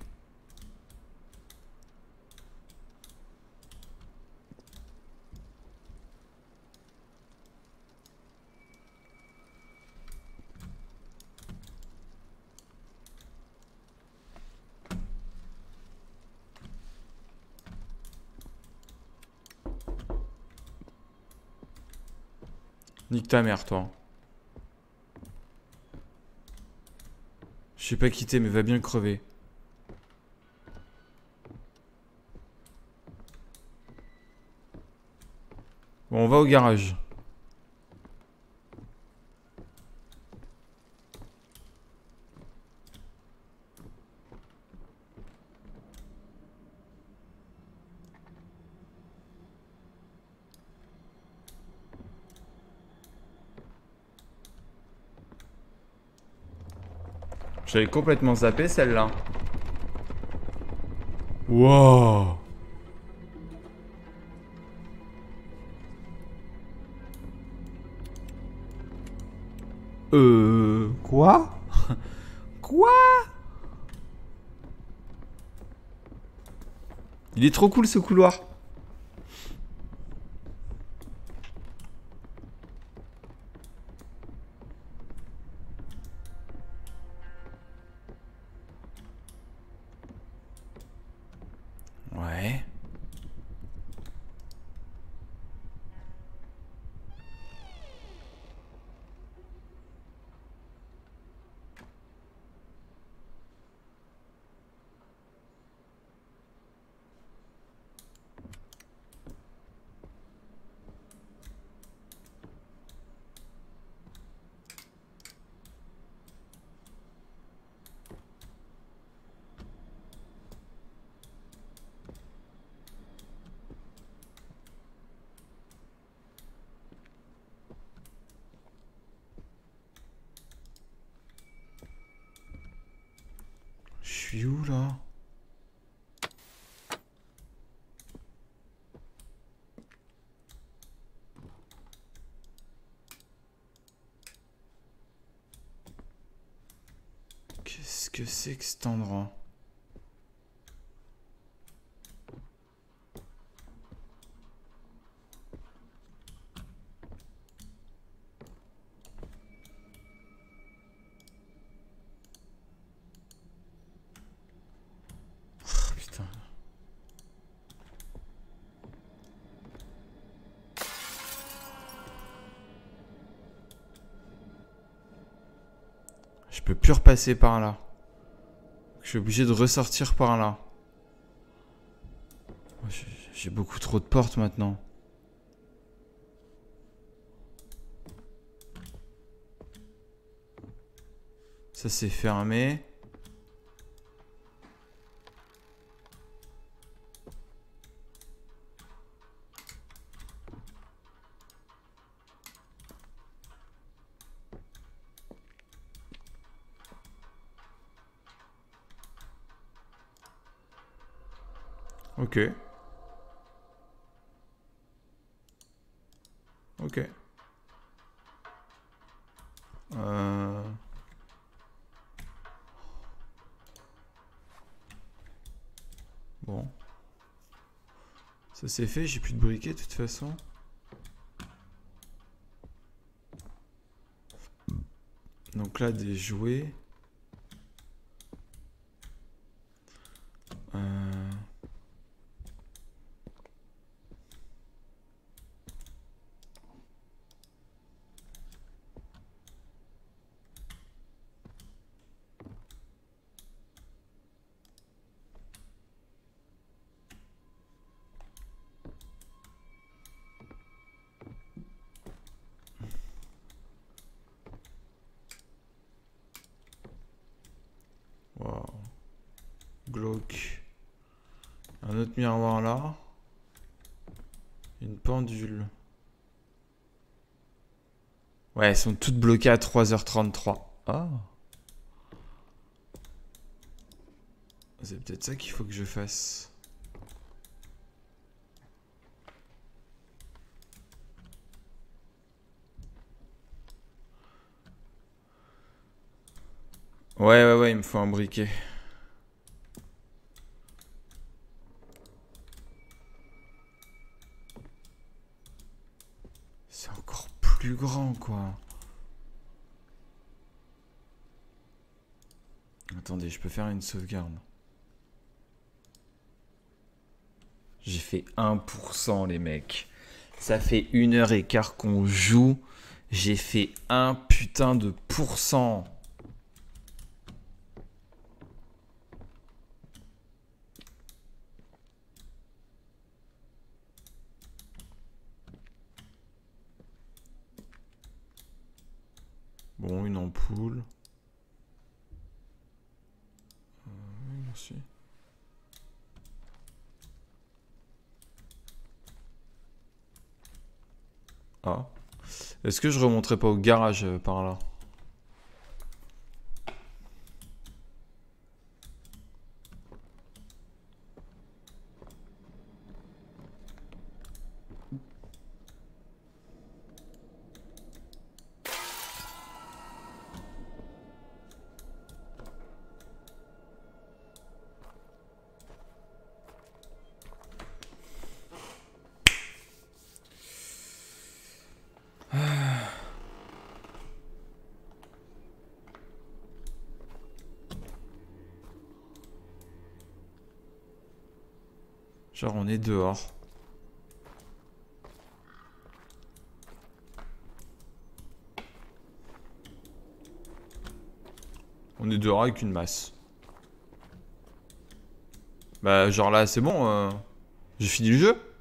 Nique ta mère, toi. Je sais pas quitter, mais va bien crever. Bon, on va au garage. J'avais complètement zappé celle-là. Wow. Quoi? Quoi? Il est trop cool ce couloir. Où là? Qu'est-ce que c'est que cet endroit? Je peux plus repasser par là. Je suis obligé de ressortir par là. J'ai beaucoup trop de portes maintenant. Ça c'est fermé. Ok. Ok. Bon. Ça c'est fait, j'ai plus de briquet de toute façon. Donc là, des jouets. Un autre miroir là. Une pendule. Ouais, elles sont toutes bloquées à 3h33. Ah. C'est peut-être ça qu'il faut que je fasse. Ouais, il me faut un briquet. Plus grand quoi. Attendez, je peux faire une sauvegarde. J'ai fait 1% les mecs. Ça fait 1h15 qu'on joue. J'ai fait 1 putain de pourcent. Bon, une ampoule. Oui, merci. Ah. Est-ce que je remonterai pas au garage par là? Genre on est dehors. On est dehors avec une masse. Bah genre là c'est bon, j'ai fini le jeu.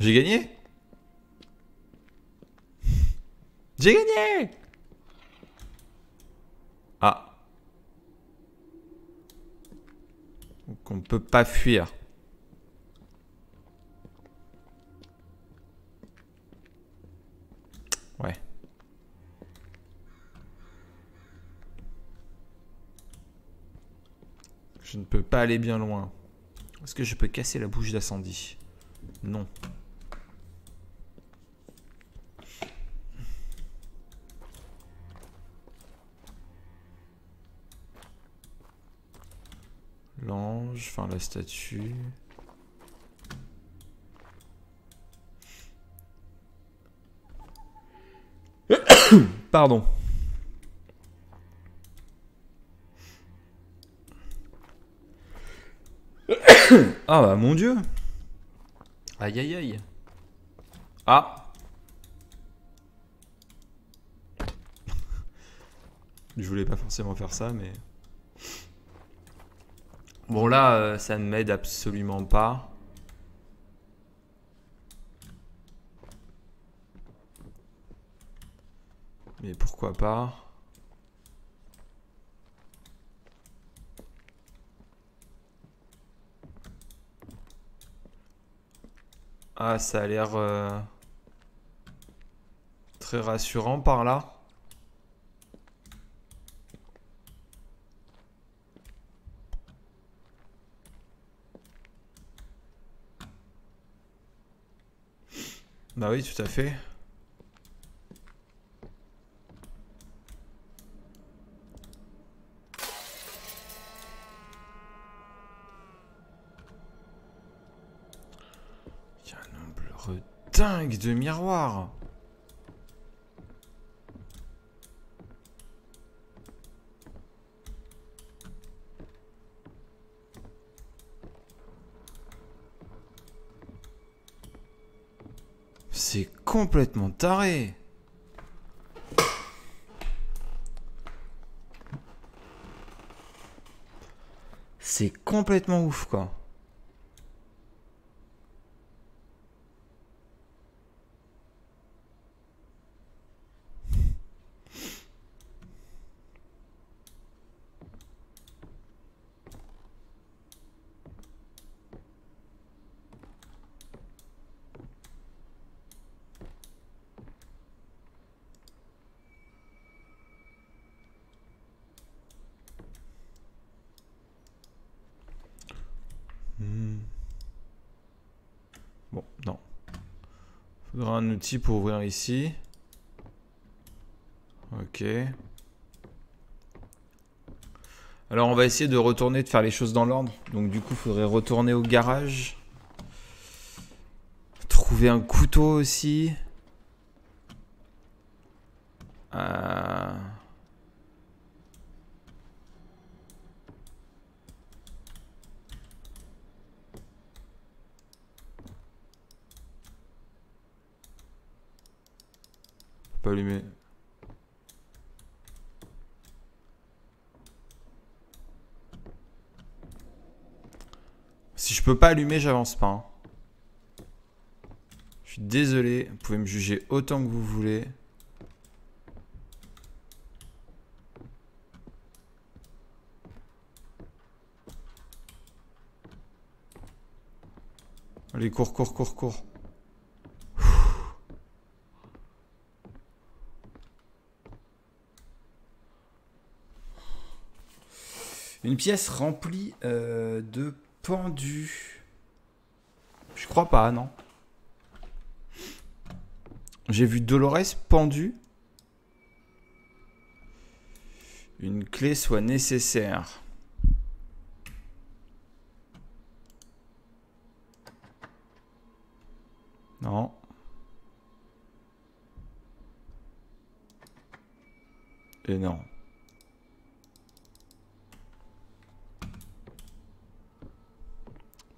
J'ai gagné. J'ai gagné. Ah. Donc on peut pas fuir. Ouais. Je ne peux pas aller bien loin. Est-ce que je peux casser la bouche d'incendie? Non. L'ange, enfin la statue. Pardon. Ah bah mon Dieu. Aïe aïe aïe. Ah. Je voulais pas forcément faire ça mais... Bon là, ça ne m'aide absolument pas. Mais pourquoi pas? Ah, ça a l'air très rassurant par là. Bah oui, tout à fait. Il y a un nombre dingue de miroirs. C'est complètement taré. C'est complètement ouf, quoi. Un outil pour ouvrir ici. Ok. Alors on va essayer de retourner, de faire les choses dans l'ordre. Donc du coup il faudrait retourner au garage. Trouver un couteau aussi. Allumé. Si je peux pas allumer, j'avance pas. Hein. Je suis désolé, vous pouvez me juger autant que vous voulez. Allez, cours, cours, cours, cours. Une pièce remplie de pendus. Je crois pas, non. J'ai vu Dolores pendu. Une clé soit nécessaire. Non. Et non.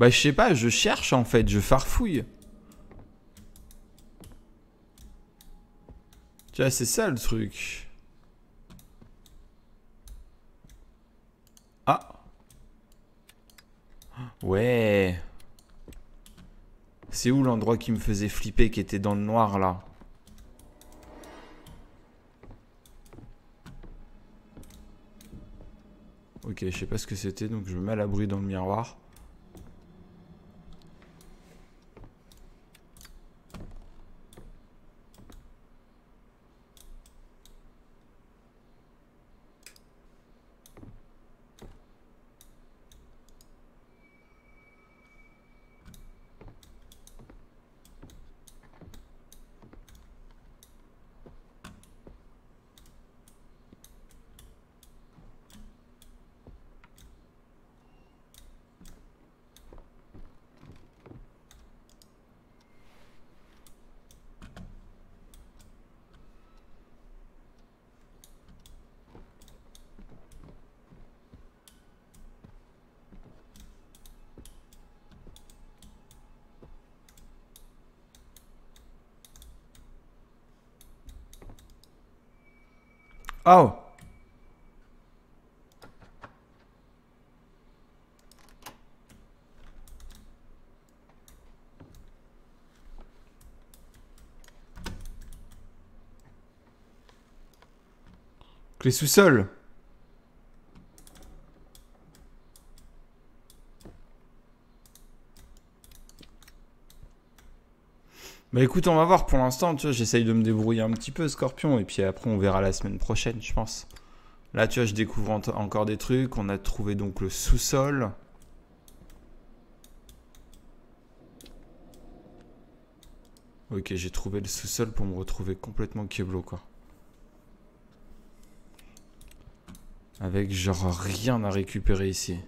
Bah je sais pas, je cherche en fait, je farfouille. Tu vois, c'est ça le truc. Ah. Ouais. C'est où l'endroit qui me faisait flipper, qui était dans le noir là? Ok, je sais pas ce que c'était, donc je me mets à l'abri dans le miroir. Oh. Clé sous-sol. Bah écoute, on va voir pour l'instant, tu vois, j'essaye de me débrouiller un petit peu, Scorpion, et puis après on verra la semaine prochaine, je pense. Là, tu vois, je découvre encore des trucs, on a trouvé donc le sous-sol. Ok, j'ai trouvé le sous-sol pour me retrouver complètement keblo, quoi. Avec genre rien à récupérer ici.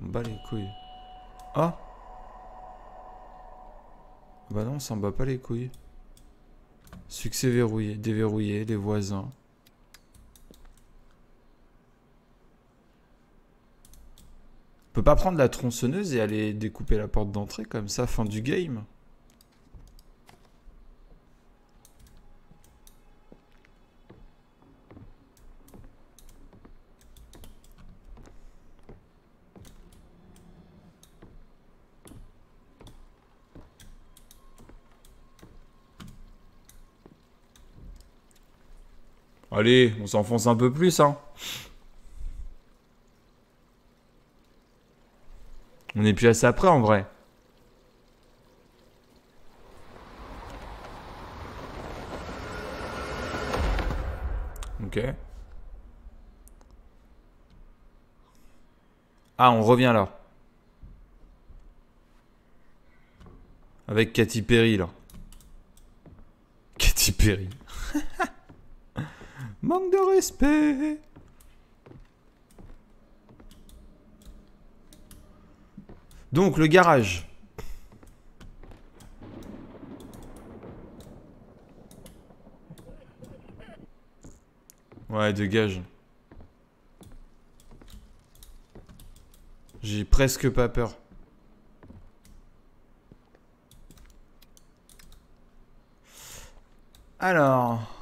On bat les couilles. Ah! Bah non, on s'en bat pas les couilles. Succès verrouillé, déverrouillé, les voisins. On peut pas prendre la tronçonneuse et aller découper la porte d'entrée comme ça, fin du game. Allez, on s'enfonce un peu plus, hein. On n'est plus à ça près, en vrai. Ok. Ah, on revient là. Avec Katy Perry, là. Katy Perry. Manque de respect. Donc le garage. Ouais, dégage. J'ai presque pas peur. Alors...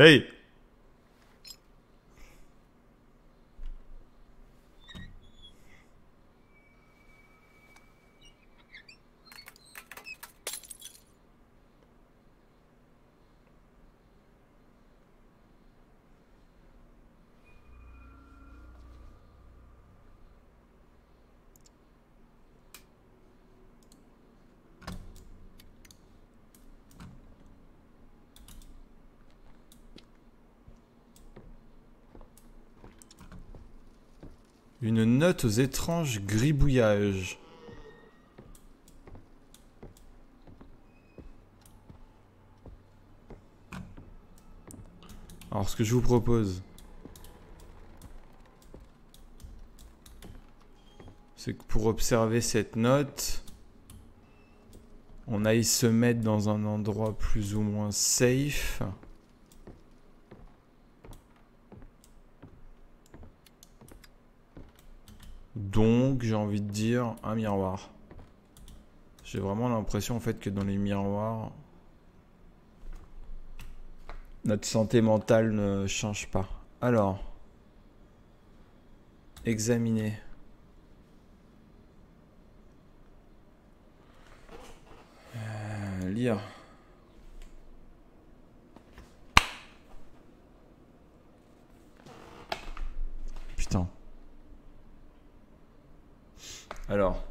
Hey! Une note aux étranges gribouillages. Alors, ce que je vous propose, c'est que pour observer cette note, on aille se mettre dans un endroit plus ou moins safe. Donc, j'ai envie de dire un miroir. J'ai vraiment l'impression en fait que dans les miroirs, notre santé mentale ne change pas. Alors, examiner. Lire. Putain. Alors,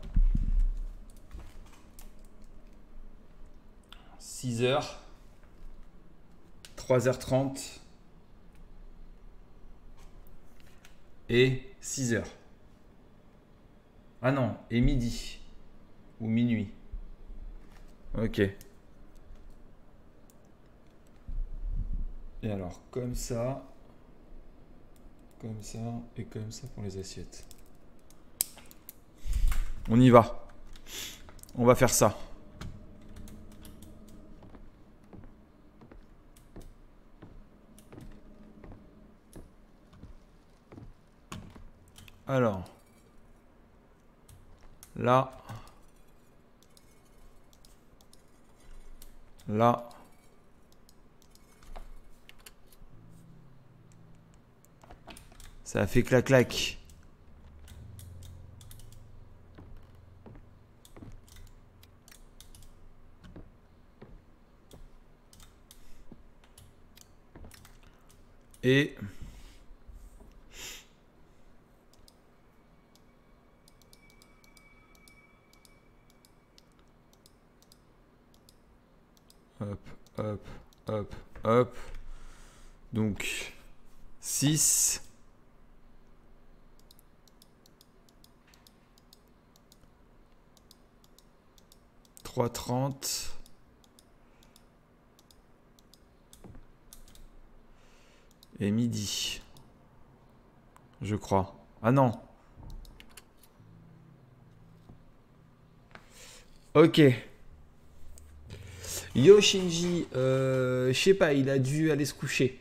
6h, 3h30 et 6h. Ah non, et midi ou minuit. Ok. Et alors, comme ça et comme ça pour les assiettes. On y va. On va faire ça. Alors. Là. Là. Ça a fait clac-clac. Et... Hop, hop, hop, hop. Donc, 6. Trois trente. 12h, je crois. Ah non. Ok. Yo Shinji, je sais pas, il a dû aller se coucher.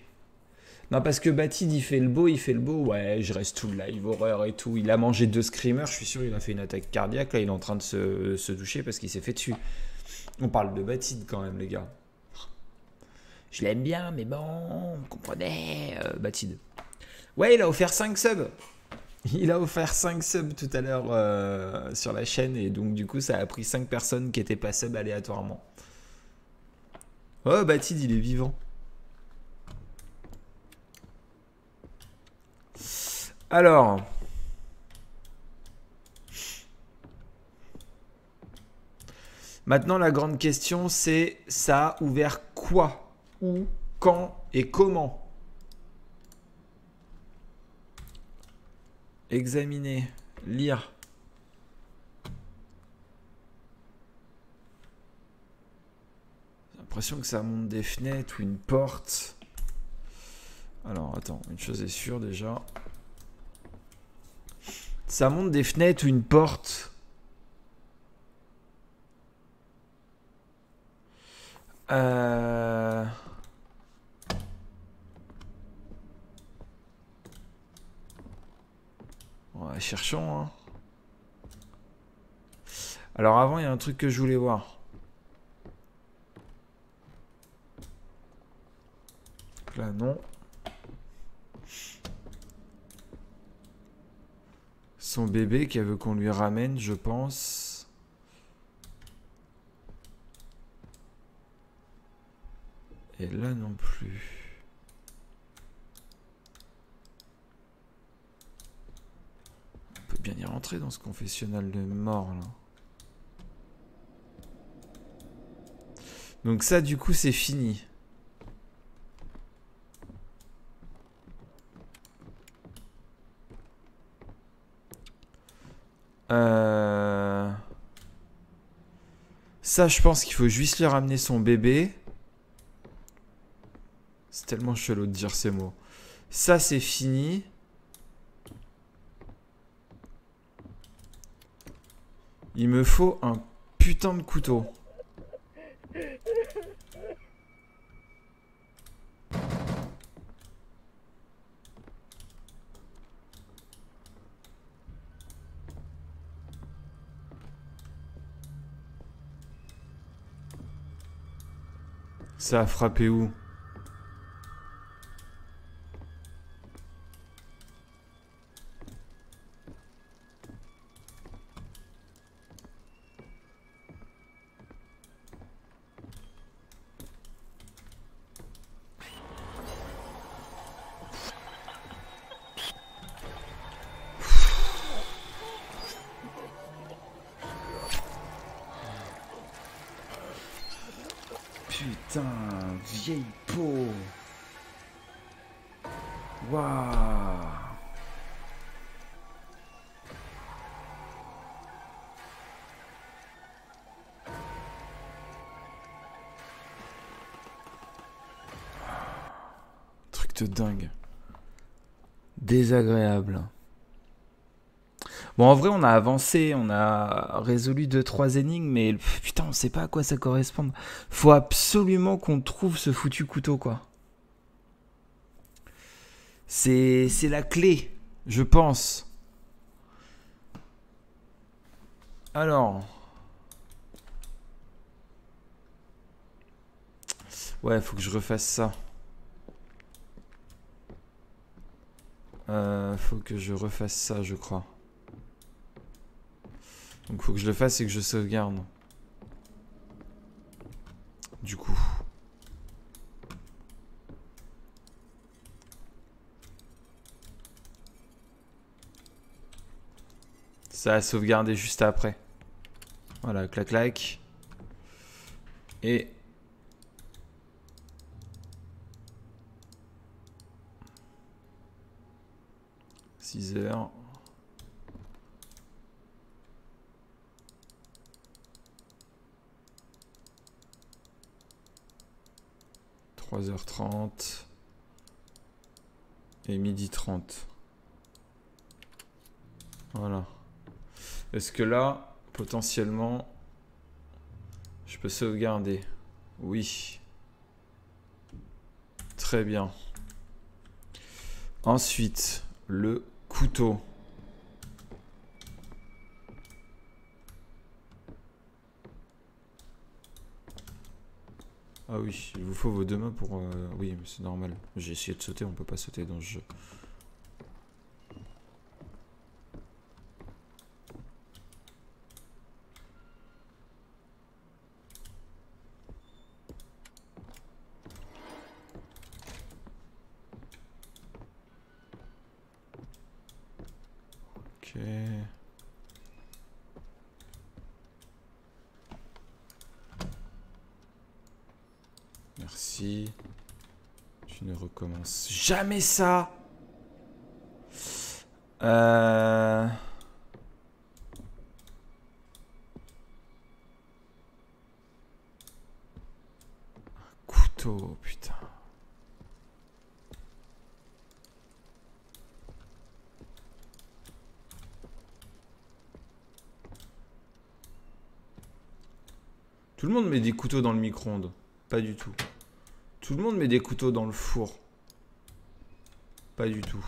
Non, parce que Batid, il fait le beau. Ouais, je reste tout le live, horreur et tout. Il a mangé 2 screamers, je suis sûr, il a fait une attaque cardiaque. Là, il est en train de se doucher parce qu'il s'est fait dessus. On parle de Batid quand même, les gars. Je l'aime bien, mais bon, vous comprenez, Batid. Ouais, il a offert 5 subs. Il a offert 5 subs tout à l'heure sur la chaîne. Et donc, du coup, ça a pris 5 personnes qui n'étaient pas sub aléatoirement. Oh, Batid, il est vivant. Alors... Maintenant, la grande question, c'est ça a ouvert quoi ? Où, quand et comment? Examiner, lire. J'ai l'impression que ça monte des fenêtres ou une porte. Alors, attends, une chose est sûre déjà. Ça monte des fenêtres ou une porte. Ouais, cherchons. Hein. Alors avant, il y a un truc que je voulais voir. Donc là, non. Son bébé qui veut qu'on lui ramène, je pense. Et là non plus. On peut bien y rentrer dans ce confessionnal de mort là. Donc ça du coup c'est fini. Ça je pense qu'il faut juste lui ramener son bébé. C'est tellement chelou de dire ces mots. Ça, c'est fini. Il me faut un putain de couteau. Ça a frappé où ? Dingue. Désagréable. Bon, en vrai, on a avancé, on a résolu 2-3 énigmes, mais putain, on sait pas à quoi ça correspond. Faut absolument qu'on trouve ce foutu couteau, quoi. C'est la clé, je pense. Alors... Ouais, faut que je refasse ça. Faut que je refasse ça, je crois. Donc faut que je le fasse et que je sauvegarde. Du coup. ça a sauvegardé juste après. Voilà, clac clac. Et heures. « 3h30 et 12h30. » Voilà. Est-ce que là, potentiellement, je peux sauvegarder? Oui. Très bien. Ensuite, le couteau. Ah oui, il vous faut vos deux mains pour... Oui, mais c'est normal. J'ai essayé de sauter, on peut pas sauter dans ce jeu. Merci. Tu ne recommences jamais ça. Un couteau, putain. Tout le monde met des couteaux dans le micro-ondes. Pas du tout. Tout le monde met des couteaux dans le four. Pas du tout.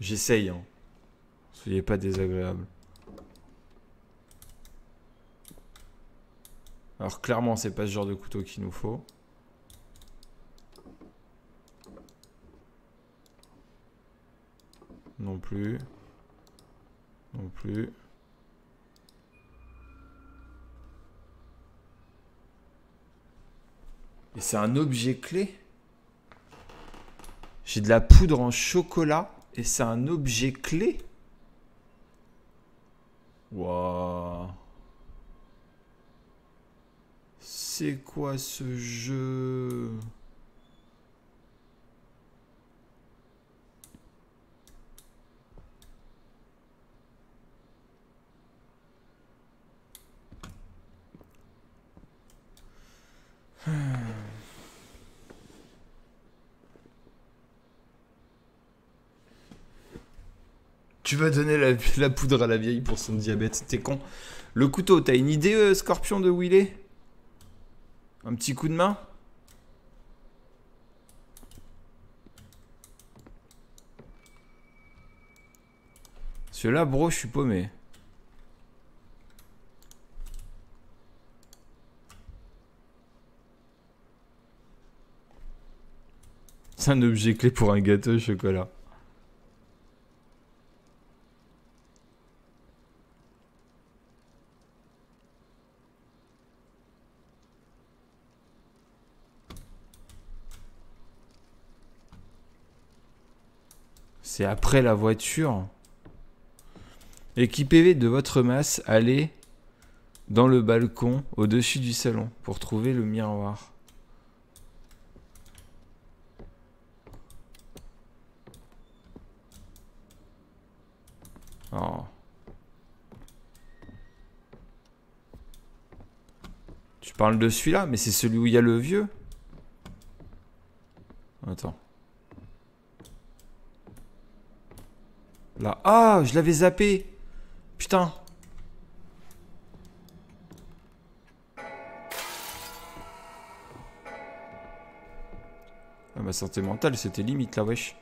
J'essaye, hein. Soyez pas désagréable. Alors clairement, c'est pas ce genre de couteau qu'il nous faut. Non plus. Non plus. Et c'est un objet clé. J'ai de la poudre en chocolat et c'est un objet clé. Waouh. C'est quoi ce jeu? Tu vas donner la poudre à la vieille pour son diabète, t'es con. Le couteau, t'as une idée, Scorpion, de où il est? Un petit coup de main? Celui-là, bro, je suis paumé. C'est un objet clé pour un gâteau au chocolat. C'est après la voiture. Équipez de votre masse, allez dans le balcon au-dessus du salon pour trouver le miroir. Oh. Tu parles de celui-là, mais c'est celui où il y a le vieux. Attends. Là. Ah, je l'avais zappé. Putain. Ah, ma santé mentale, c'était limite là, wesh.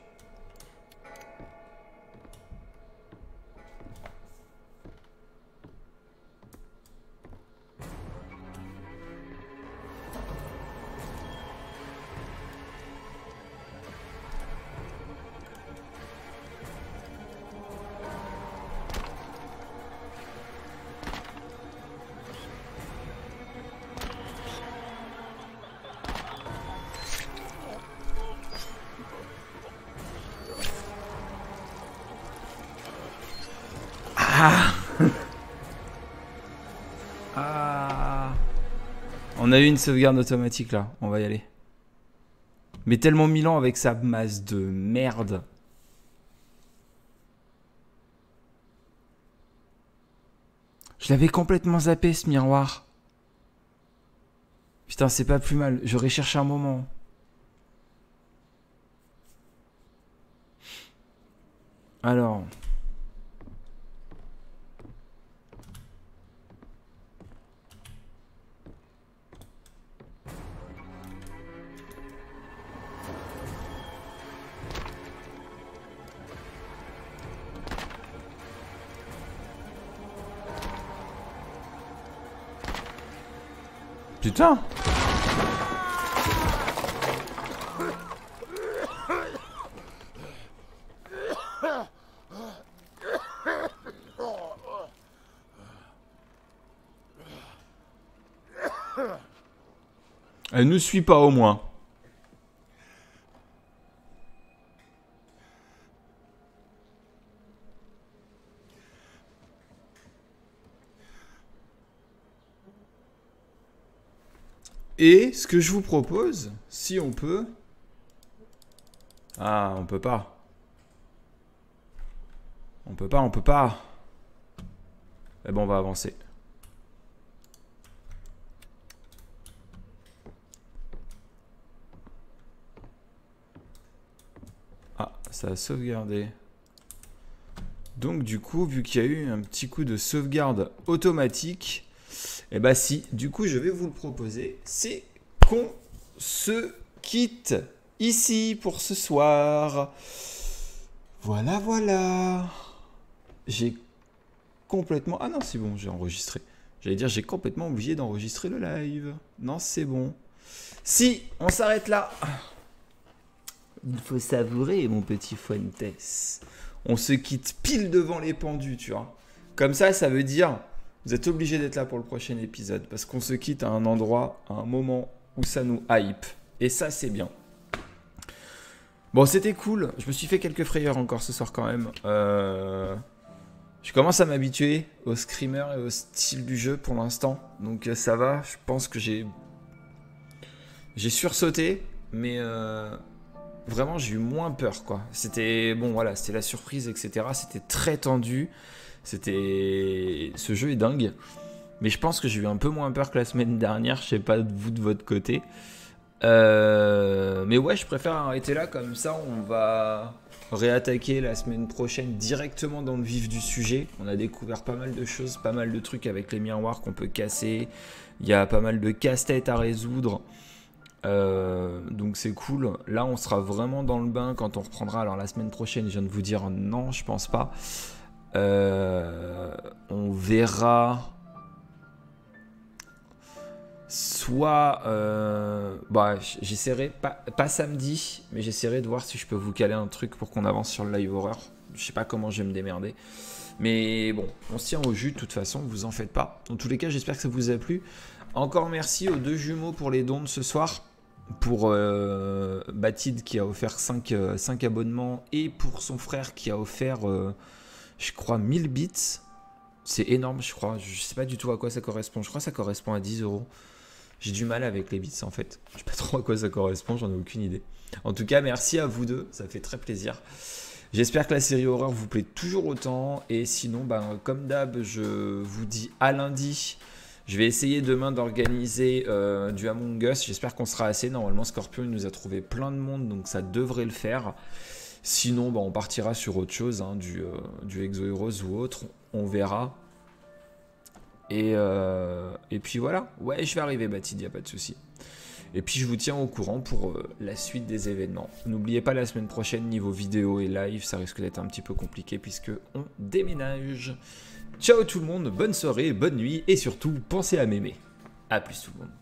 Ah. Ah. On a eu une sauvegarde automatique là, on va y aller. Mais tellement Milan avec sa masse de merde. Je l'avais complètement zappé ce miroir. Putain, c'est pas plus mal, j'aurais cherché un moment. Alors... Putain! Elle ne suit pas au moins. Et ce que je vous propose, si on peut... Ah, on peut pas. On peut pas, on peut pas. Eh ben, on va avancer. Ah, ça a sauvegardé. Donc du coup, vu qu'il y a eu un petit coup de sauvegarde automatique... Et bah si, du coup je vais vous le proposer, c'est qu'on se quitte ici pour ce soir. Voilà, voilà. J'ai complètement... Ah non, c'est bon, j'ai enregistré. J'allais dire, j'ai complètement oublié d'enregistrer le live. Non, c'est bon. Si, on s'arrête là. Il faut savourer, mon petit Fuentes. On se quitte pile devant les pendus, tu vois. Comme ça, ça veut dire... Vous êtes obligés d'être là pour le prochain épisode parce qu'on se quitte à un endroit, à un moment où ça nous hype. Et ça, c'est bien. Bon, c'était cool. Je me suis fait quelques frayeurs encore ce soir quand même. Je commence à m'habituer aux screamers et au style du jeu pour l'instant. Donc ça va. Je pense que j'ai sursauté. Mais vraiment, j'ai eu moins peur, quoi. C'était... Bon, voilà. C'était la surprise, etc. C'était très tendu. C'était... Ce jeu est dingue. Mais je pense que j'ai eu un peu moins peur que la semaine dernière. Je sais pas vous de votre côté. Mais ouais, je préfère arrêter là. Comme ça, on va réattaquer la semaine prochaine directement dans le vif du sujet. On a découvert pas mal de choses, pas mal de trucs avec les miroirs qu'on peut casser. Il y a pas mal de casse-tête à résoudre. Donc c'est cool. Là, on sera vraiment dans le bain quand on reprendra. Alors la semaine prochaine, je viens de vous dire non, je pense pas. On verra soit bah, j'essaierai pas samedi, mais j'essaierai de voir si je peux vous caler un truc pour qu'on avance sur le live horreur. Je sais pas comment je vais me démerder, mais bon, on se tient au jus de toute façon, vous en faites pas. Dans tous les cas, j'espère que ça vous a plu. Encore merci aux deux jumeaux pour les dons de ce soir, pour Batid qui a offert 5 abonnements et pour son frère qui a offert je crois 1000 bits, c'est énorme je crois, je sais pas du tout à quoi ça correspond, je crois que ça correspond à 10 €. J'ai du mal avec les bits en fait, je sais pas trop à quoi ça correspond, j'en ai aucune idée. En tout cas merci à vous deux, ça fait très plaisir. J'espère que la série horreur vous plaît toujours autant et sinon ben, comme d'hab je vous dis à lundi. Je vais essayer demain d'organiser du Among Us, j'espère qu'on sera assez, normalement Scorpion il nous a trouvé plein de monde donc ça devrait le faire. Sinon, bah, on partira sur autre chose, hein, du ExoHeroes ou autre. On verra. Et puis voilà. Ouais, je vais arriver, Batid, il n'y a pas de souci. Et puis, je vous tiens au courant pour la suite des événements. N'oubliez pas, la semaine prochaine, niveau vidéo et live, ça risque d'être un petit peu compliqué puisque on déménage. Ciao tout le monde, bonne soirée, bonne nuit et surtout, pensez à m'aimer. A plus tout le monde.